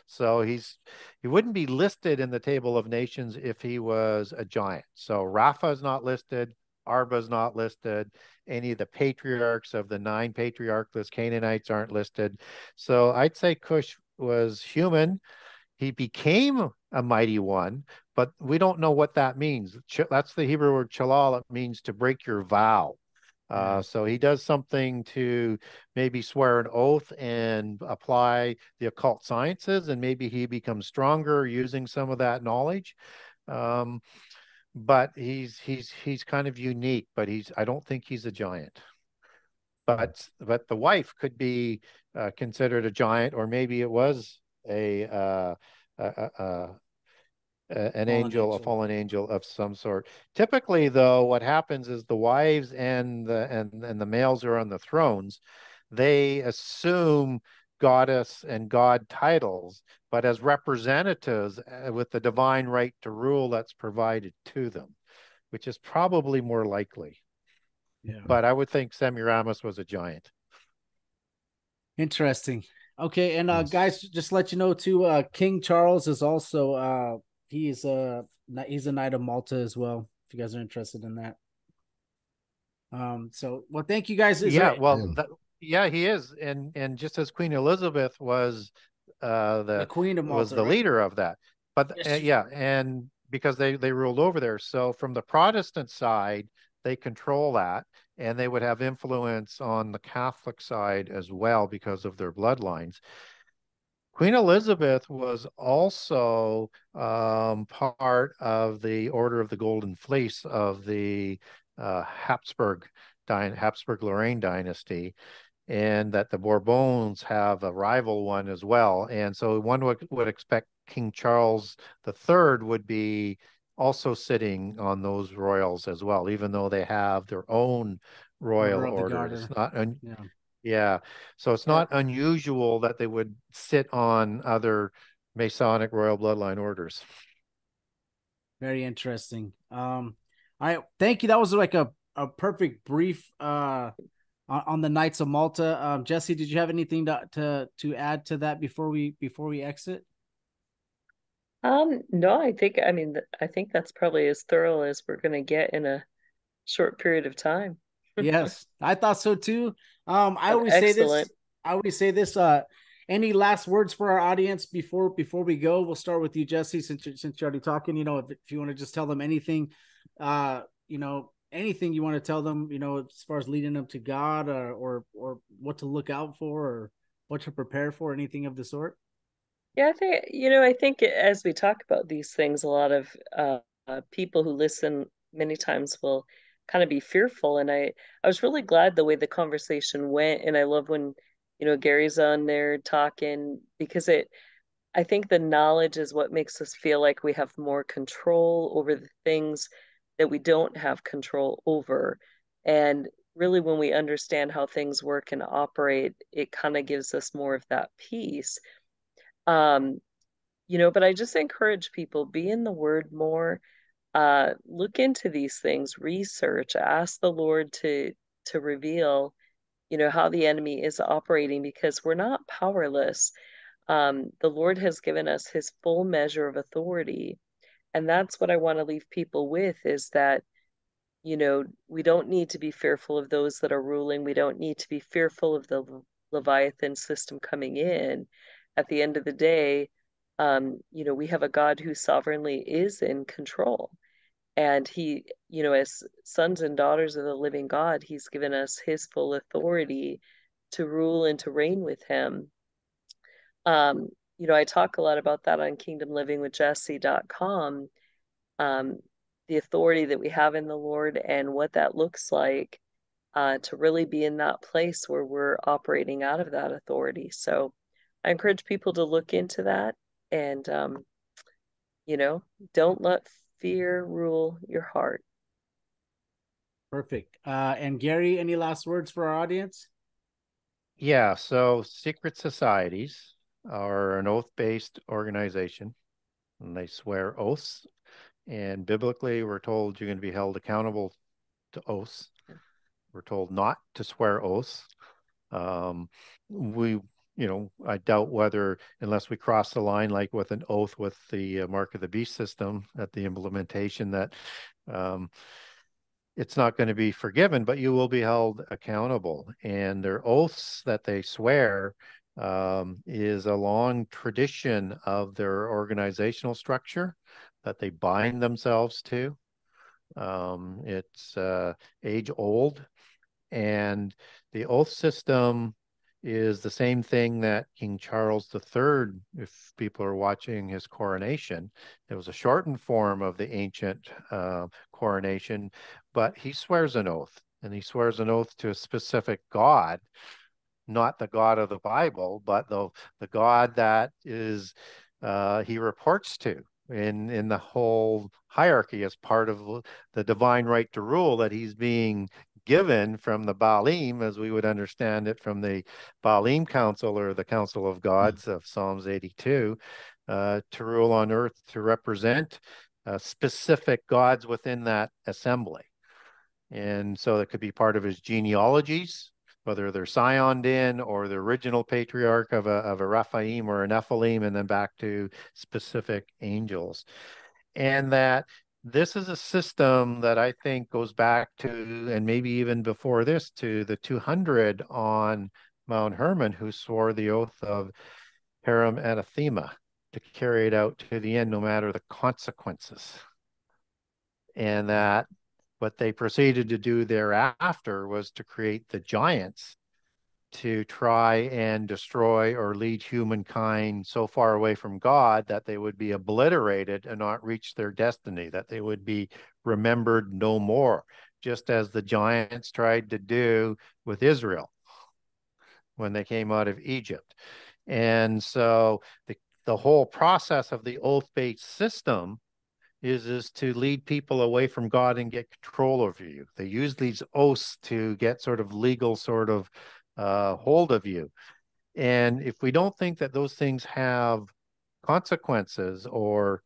So he's, he wouldn't be listed in the Table of Nations if he was a giant. So Rapha is not listed. Arba's not listed. Any of the patriarchs of the nine patriarchal Canaanites aren't listed. So I'd say Cush was human. He became a mighty one, but we don't know what that means. That's the Hebrew word chalal. It means to break your vow. Uh, so he does something to maybe swear an oath and apply the occult sciences, and maybe he becomes stronger using some of that knowledge. Um, but he's he's he's kind of unique, but he's I don't think he's a giant. But but the wife could be uh, considered a giant, or maybe it was a uh, uh, uh, uh, an angel, angel, a fallen angel of some sort. Typically, though, what happens is the wives and the and and the males are on the thrones. They assume goddess and god titles, but as representatives with the divine right to rule that's provided to them, which is probably more likely. Yeah. But I would think Semiramis was a giant. Interesting. Okay, and uh, guys, just to let you know too, uh, King Charles is also uh, he's a he's a Knight of Malta as well. If you guys are interested in that, um, so well, thank you guys. Is yeah, there... well, that, yeah, he is, and and just as Queen Elizabeth was uh, the, the Queen of Malta, was the right? leader of that, but yes. uh, yeah, and because they they ruled over there, so from the Protestant side, they control that. And they would have influence on the Catholic side as well because of their bloodlines. Queen Elizabeth was also um, part of the Order of the Golden Fleece of the uh, Habsburg, Habsburg-Lorraine dynasty, and that the Bourbons have a rival one as well. And so one would, would expect King Charles the Third would be also sitting on those royals as well, even though they have their own royal order. order. It's not un yeah. yeah, so it's not yeah. unusual that they would sit on other Masonic royal bloodline orders. Very interesting. Um, I thank you. That was like a a perfect brief uh, on, on the Knights of Malta. Um, Jesse, did you have anything to, to to add to that before we before we exit? Um, no, I think, I mean, I think that's probably as thorough as we're going to get in a short period of time. Yes, I thought so too. Um, I always Excellent. say this, I always say this, uh, any last words for our audience before, before we go? We'll start with you, Jesse, since you're, since you're already talking, you know, if, if you want to just tell them anything, uh, you know, anything you want to tell them, you know, as far as leading them to God or, or, or what to look out for or what to prepare for, anything of the sort. Yeah, I think, you know, I think as we talk about these things, a lot of uh, people who listen many times will kind of be fearful. And I, I was really glad the way the conversation went. And I love when, you know, Gary's on there talking, because it, I think the knowledge is what makes us feel like we have more control over the things that we don't have control over. And really when we understand how things work and operate, it kind of gives us more of that peace. Um, you know, but I just encourage people, be in the Word more, uh, look into these things, research, ask the Lord to to reveal, you know, how the enemy is operating, because we're not powerless. Um, the Lord has given us his full measure of authority. And that's what I want to leave people with, is that, you know, we don't need to be fearful of those that are ruling. We don't need to be fearful of the Leviathan system coming in. At the end of the day, um, you know, we have a God who sovereignly is in control. And he, you know, as sons and daughters of the living God, he's given us his full authority to rule and to reign with him. Um, you know, I talk a lot about that on kingdom living with jessie dot com, um, the authority that we have in the Lord and what that looks like, uh, to really be in that place where we're operating out of that authority. So I encourage people to look into that and, um, you know, don't let fear rule your heart. Perfect. Uh, and Gary, any last words for our audience? Yeah, so secret societies are an oath-based organization, and they swear oaths. And biblically, we're told you're going to be held accountable to oaths. We're told not to swear oaths. Um, we, you know, I doubt whether, unless we cross the line, like with an oath with the Mark of the Beast system at the implementation, that um, it's not going to be forgiven, but you will be held accountable. And their oaths that they swear um, is a long tradition of their organizational structure that they bind themselves to. Um, it's uh, age old. And the oath system is the same thing that King Charles the Third, if people are watching his coronation, it was a shortened form of the ancient uh, coronation, but he swears an oath, and he swears an oath to a specific God, not the God of the Bible, but the, the God that is uh, he reports to in, in the whole hierarchy as part of the divine right to rule that he's being given from the Baalim, as we would understand it from the Baalim Council, or the Council of Gods of Psalms eighty-two, uh, to rule on earth, to represent uh, specific gods within that assembly. And so that could be part of his genealogies, whether they're scioned in or the original patriarch of a, of a Raphaim or an Nephilim, and then back to specific angels. And that this is a system that I think goes back to, and maybe even before this, to the two hundred on Mount Hermon, who swore the oath of Haram Anathema to carry it out to the end, no matter the consequences. And that what they proceeded to do thereafter was to create the giants to try and destroy or lead humankind so far away from God that they would be obliterated and not reach their destiny, that they would be remembered no more, just as the giants tried to do with Israel when they came out of Egypt. And so the, the whole process of the oath-based system is, is to lead people away from God and get control over you. They use these oaths to get sort of legal sort of Uh, hold of you. And if we don't think that those things have consequences or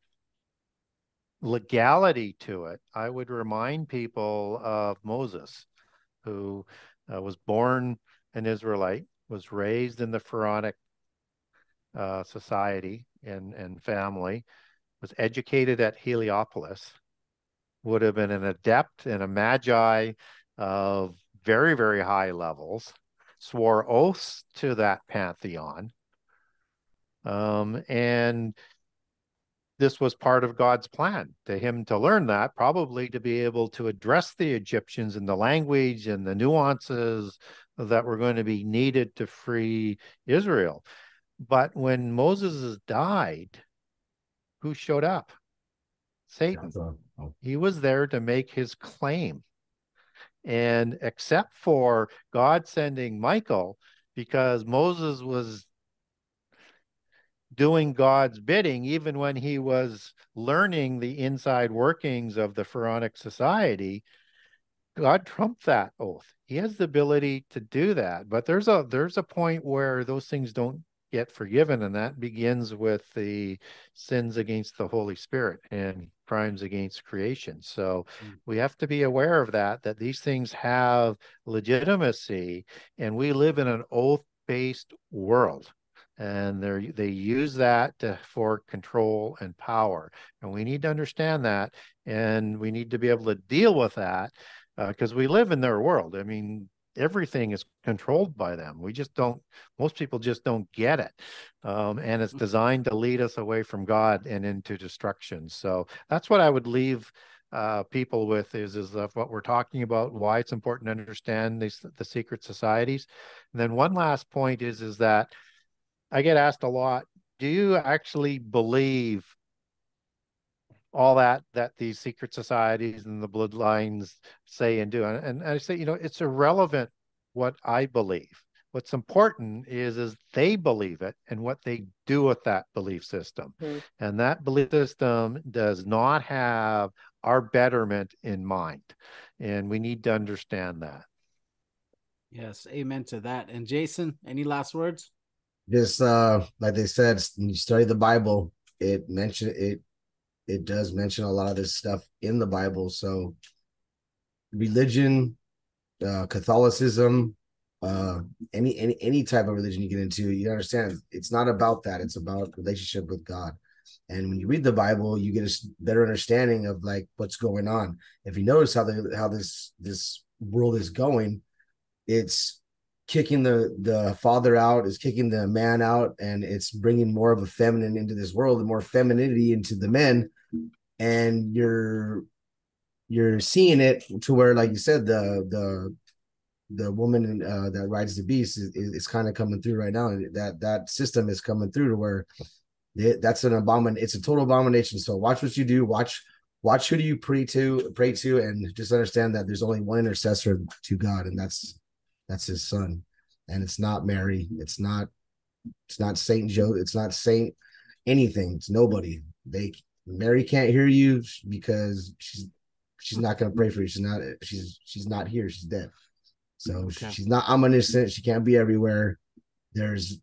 legality to it, I would remind people of Moses, who uh, was born an Israelite, was raised in the Pharaonic uh, society and, and family, was educated at Heliopolis, would have been an adept and a magi of very, very high levels, swore oaths to that pantheon. Um, and this was part of God's plan to him to learn that, probably to be able to address the Egyptians and the language and the nuances that were going to be needed to free Israel. But when Moses died, who showed up? Satan. Oh. He was there to make his claim. And except for God sending Michael, because Moses was doing God's bidding, even when he was learning the inside workings of the Pharaonic society, God trumped that oath. He has the ability to do that. But there's a there's a point where those things don't get forgiven, and that begins with the sins against the Holy Spirit. And crimes against creation. So mm. we have to be aware of that, that these things have legitimacy, and we live in an oath-based world, and they they use that to, for control and power. And we need to understand that, and we need to be able to deal with that, because uh, we live in their world. I mean, everything is controlled by them. We just don't, most people just don't get it. Um, and it's designed to lead us away from God and into destruction. So that's what I would leave uh, people with is, is uh, what we're talking about, why it's important to understand these, the secret societies. And then one last point is, is that I get asked a lot, do you actually believe all that that these secret societies and the bloodlines say and do? And, and I say, you know, it's irrelevant what I believe. What's important is is they believe it and what they do with that belief system. Mm-hmm. And that belief system does not have our betterment in mind. And we need to understand that. Yes, amen to that. And Jason, any last words? Just uh, like they said, when you study the Bible, it mentioned it. It does mention a lot of this stuff in the Bible. So religion, uh, Catholicism, uh, any, any, any type of religion you get into, you understand it's not about that. It's about relationship with God. And when you read the Bible, you get a better understanding of like what's going on. If you notice how the, how this, this world is going, it's kicking the, the father out, is kicking the man out, and it's bringing more of a feminine into this world and more femininity into the men. And you're you're seeing it to where, like you said, the the the woman uh, that rides the beast is, is, is kind of coming through right now. That that system is coming through to where it, that's an abomin. It's a total abomination. So watch what you do. Watch watch who do you pray to, pray to, and just understand that there's only one intercessor to God, and that's that's his son. And it's not Mary. It's not, it's not Saint Joe. It's not Saint anything. It's nobody. They, Mary can't hear you because she's, she's not going to pray for you. She's not, she's, she's not here. She's dead. So okay. She's not omniscient. She can't be everywhere. There's,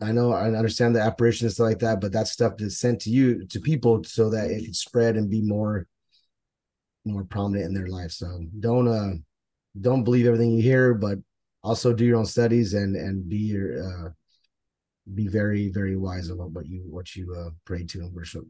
I know, I understand the apparition and stuff like that, but that stuff is sent to you, to people so that it can spread and be more, more prominent in their life. So don't, uh, don't believe everything you hear, but also do your own studies and and be your uh, be very very wise about what you what you uh, pray to and worship.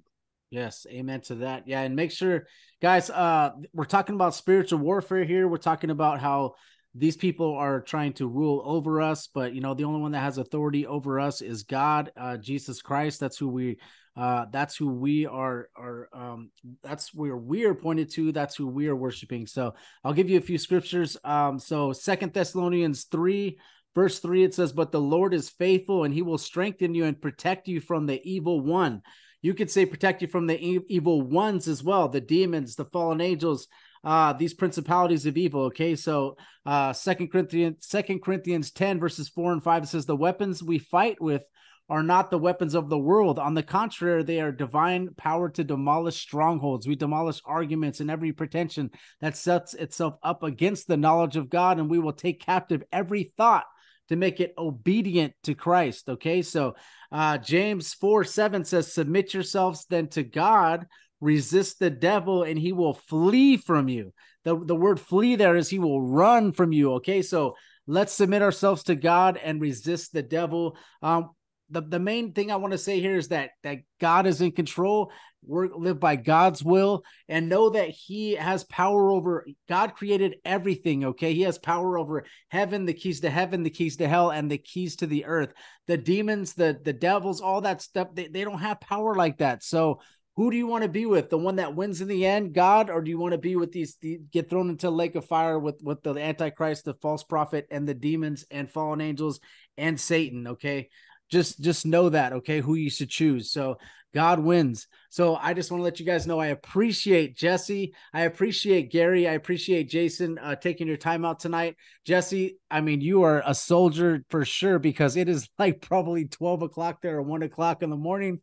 Yes, amen to that. Yeah, and make sure, guys, uh, we're talking about spiritual warfare here. We're talking about how these people are trying to rule over us, but you know the only one that has authority over us is God, uh, Jesus Christ. That's who we. Uh, that's who we are, are um, that's where we are pointed to. That's who we are worshiping. So I'll give you a few scriptures. Um, so Second Thessalonians three, verse three, it says, but the Lord is faithful and he will strengthen you and protect you from the evil one. You could say protect you from the e- evil ones as well. The demons, the fallen angels, uh, these principalities of evil. Okay. So uh, Second Corinthians ten verses four and five, it says the weapons we fight with are not the weapons of the world. On the contrary, they are divine power to demolish strongholds. We demolish arguments and every pretension that sets itself up against the knowledge of God, and we will take captive every thought to make it obedient to Christ. Okay, so uh, James four seven says, submit yourselves then to God, resist the devil, and he will flee from you. The, the word flee there is he will run from you. Okay, so let's submit ourselves to God and resist the devil. Um, The, the main thing I want to say here is that that God is in control. We're live by God's will and know that he has power over, God created everything, okay? He has power over heaven, the keys to heaven, the keys to hell, and the keys to the earth. The demons, the, the devils, all that stuff, they, they don't have power like that. So who do you want to be with? The one that wins in the end, God, or do you want to be with these, the, get thrown into a lake of fire with, with the Antichrist, the false prophet, and the demons and fallen angels and Satan, okay? Just, just know that, okay, who you should choose. So God wins. So I just want to let you guys know I appreciate Jesse. I appreciate Gary. I appreciate Jason uh, taking your time out tonight. Jesse, I mean, you are a soldier for sure because it is like probably twelve o'clock there or one o'clock in the morning.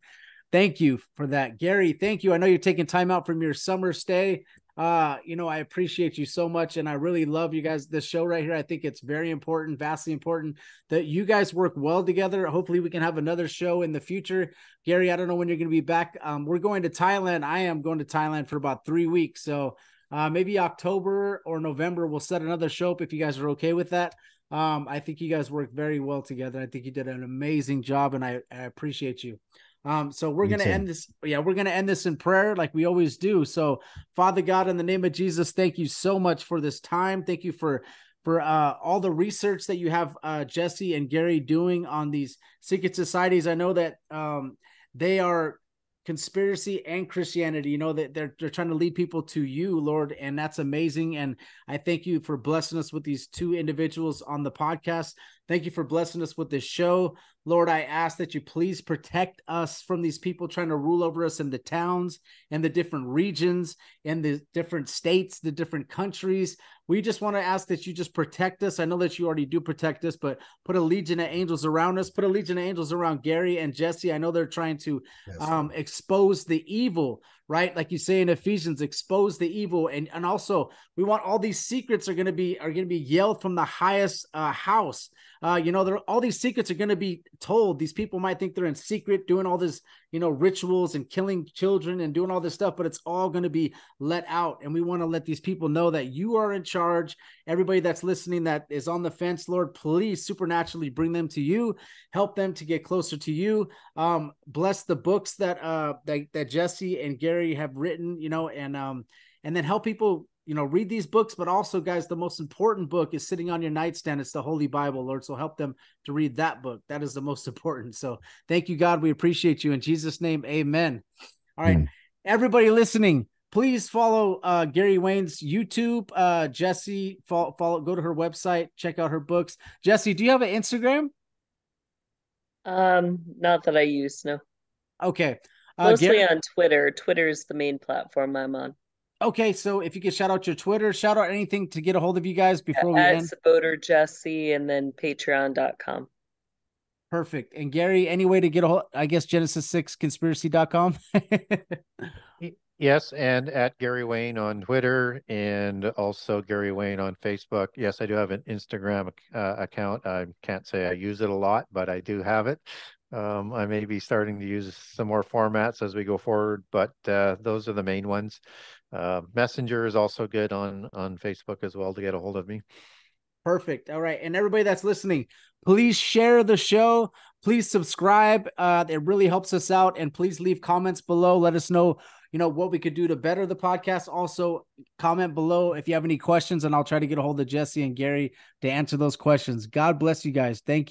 Thank you for that. Gary, thank you. I know you're taking time out from your summer stay. Uh, you know, I appreciate you so much, and I really love you guys. This show right here, I think it's very important, vastly important that you guys work well together. Hopefully we can have another show in the future. Gary, I don't know when you're going to be back. Um, we're going to Thailand. I am going to Thailand for about three weeks. So uh, maybe October or November, we'll set another show up if you guys are okay with that. Um, I think you guys work very well together. I think you did an amazing job, and I, I appreciate you. Um, so we're going to end this. Yeah, we're going to end this in prayer like we always do. So Father God, in the name of Jesus, thank you so much for this time. Thank you for, for uh, all the research that you have, uh, Jesse and Gary, doing on these secret societies. I know that um, they are conspiracy and Christianity, you know, that they're, they're trying to lead people to you, Lord. And that's amazing. And I thank you for blessing us with these two individuals on the podcast. Thank you for blessing us with this show. Lord, I ask that you please protect us from these people trying to rule over us in the towns and the different regions and the different states, the different countries. We just want to ask that you just protect us. I know that you already do protect us, but put a legion of angels around us. Put a legion of angels around Gary and Jesse. I know they're trying to yes. um, expose the evil, right? Like you say in Ephesians, expose the evil. And, and also we want all these secrets are going to be, are going to be yelled from the highest uh, house. Uh, you know, there, all these secrets are going to be told. These people might think they're in secret doing all this, you know, rituals and killing children and doing all this stuff, but it's all going to be let out. And we want to let these people know that you are in charge. Everybody that's listening that is on the fence, Lord, please supernaturally bring them to you, help them to get closer to you. Um, bless the books that, uh, that, that Jesse and Gary have written, you know, and, um, and then help people, you know, read these books, but also, guys, the most important book is sitting on your nightstand. It's the Holy Bible, Lord. So help them to read that book. That is the most important. So thank you, God. We appreciate you. In Jesus' name, amen. All right, everybody listening, please follow uh, Gary Wayne's YouTube. Uh, Jesse, follow, follow, go to her website, check out her books. Jesse, do you have an Instagram? Um, not that I use, no. Okay. Uh, Mostly Gary- on Twitter. Twitter is the main platform I'm on. Okay, so if you could shout out your Twitter, shout out anything to get a hold of you guys before yeah, we end. Czebotar Jesse, and then patreon dot com. Perfect. And Gary, any way to get a hold, I guess, Genesis six conspiracy dot com? Yes, and at Gary Wayne on Twitter, and also Gary Wayne on Facebook. Yes, I do have an Instagram uh, account. I can't say I use it a lot, but I do have it. Um, I may be starting to use some more formats as we go forward, but uh, those are the main ones. Uh, Messenger is also good on, on Facebook as well to get a hold of me. Perfect. All right. And everybody that's listening, please share the show. Please subscribe. Uh, it really helps us out. And please leave comments below. Let us know, you know, what we could do to better the podcast. Also comment below if you have any questions, and I'll try to get a hold of Jesse and Gary to answer those questions. God bless you guys. Thank you.